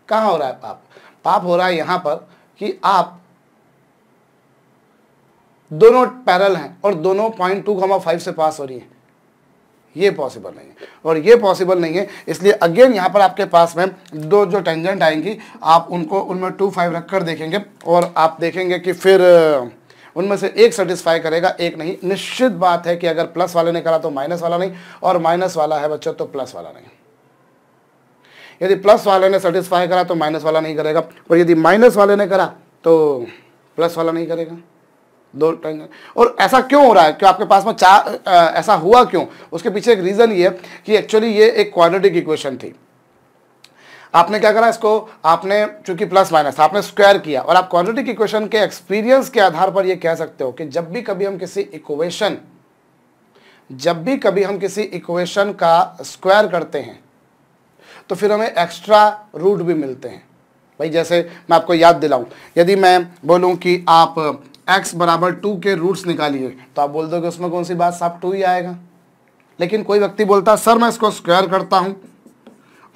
कहाँ हो रहा है पाप? पाप हो रहा है यहाँ पर कि आप दोनों पैरेलल हैं और दोनों पॉइंट टू कॉमा फाइव से पास हो रही हैं, ये पॉसिबल नहीं है और ये पॉसिबल नहीं है। इसलिए अगेन यहाँ पर आपके पास में दो जो टेंजेंट आएंगी, आप उनको उनमें टू फाइव रख कर देखेंगे और आप देखेंगे कि फिर उनमें से एक सेटिस्फाई करेगा एक नहीं। निश्चित बात है कि अगर प्लस वाले ने करा तो माइनस वाला नहीं, और माइनस वाला है बच्चों तो प्लस वाला नहीं। यदि प्लस वाले ने सेटिस्फाई करा तो माइनस वाला नहीं करेगा, और यदि माइनस वाले ने करा तो प्लस वाला नहीं करेगा, दो टाइम। और ऐसा क्यों हो रहा है कि आपके पास में चार आ, ऐसा हुआ क्यों, उसके पीछे एक रीज़न ये है कि एक्चुअली ये एक क्वाड्रेटिक इक्वेशन थी। आपने क्या करा, इसको आपने चूंकि प्लस माइनस आपने स्क्वायर किया, और आप क्वाड्रेटिक इक्वेशन के एक्सपीरियंस के आधार पर ये कह सकते हो कि जब भी कभी हम किसी इक्वेशन जब भी कभी हम किसी इक्वेशन का स्क्वायर करते हैं तो फिर हमें एक्स्ट्रा रूट भी मिलते हैं। भाई जैसे मैं आपको याद दिलाऊं, यदि मैं बोलूं कि आप एक्स बराबर टू के रूट्स निकालिए तो आप बोल दोगे उसमें कौन सी बात, साफ टू ही आएगा। लेकिन कोई व्यक्ति बोलता है सर मैं इसको स्क्वायर करता हूँ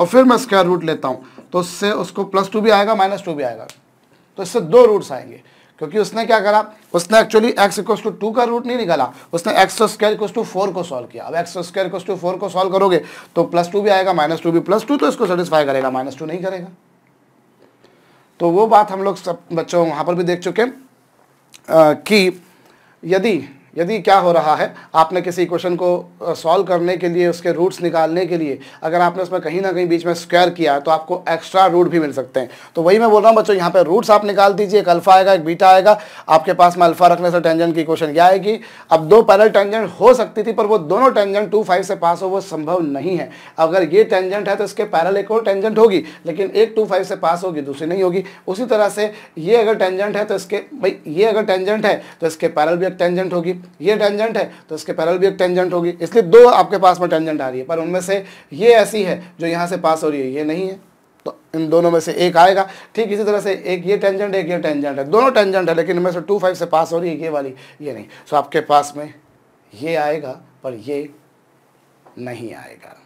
और फिर मैं स्क्वायर रूट लेता हूं, तो उससे उसको प्लस टू भी आएगा माइनस टू भी आएगा, तो इससे दो रूट्स आएंगे। क्योंकि उसने क्या करा, उसने actually x equal to two का रूट नहीं निकाला, उसने x square equal to four को सॉल्व किया। अब x square equal to four को सॉल्व करोगे तो प्लस टू भी आएगा माइनस टू भी, प्लस टू तो इसको सेटिस्फाई करेगा माइनस टू नहीं करेगा। तो वो बात हम लोग सब बच्चों वहाँ पर भी देख चुके हैं कि यदि यदि क्या हो रहा है, आपने किसी क्वेश्चन को सॉल्व करने के लिए उसके रूट्स निकालने के लिए अगर आपने उसमें कहीं ना कहीं बीच में स्क्वायर किया तो आपको एक्स्ट्रा रूट भी मिल सकते हैं। तो वही मैं बोल रहा हूँ बच्चों, यहाँ पे रूट्स आप निकाल दीजिए, एक अल्फा आएगा एक बीटा आएगा। आपके पास में अल्फा रखने से टेंजेंट की इक्वेशन क्या आएगी। अब दो पैरेलल टेंजेंट हो सकती थी पर वो दोनों टेंजेंट टू फाइव से पास हो वो संभव नहीं है। अगर ये टेंजेंट है तो इसके पैरेलल एक और टेंजेंट होगी लेकिन एक टू फाइव से पास होगी दूसरी नहीं होगी। उसी तरह से ये अगर टेंजेंट है तो इसके भाई ये अगर टेंजेंट है तो इसके पैरेलल भी एक टेंजेंट होगी, ये टेंजेंट है तो इसके पैरेलल भी एक टेंजेंट होगी। इसलिए दो आपके पास में टेंजेंट आ रही है पर उनमें से ये ऐसी है जो यहाँ से पास हो रही है ये नहीं है तो इन दोनों में से एक आएगा। ठीक इसी तरह से एक ये टेंजेंट एक ये टेंजेंट है, दोनों टेंजेंट है लेकिन इनमें से टू फाइव से पास हो रही है ये वाली ये नहीं। सो आपके पास में ये आएगा पर ये नहीं आएगा।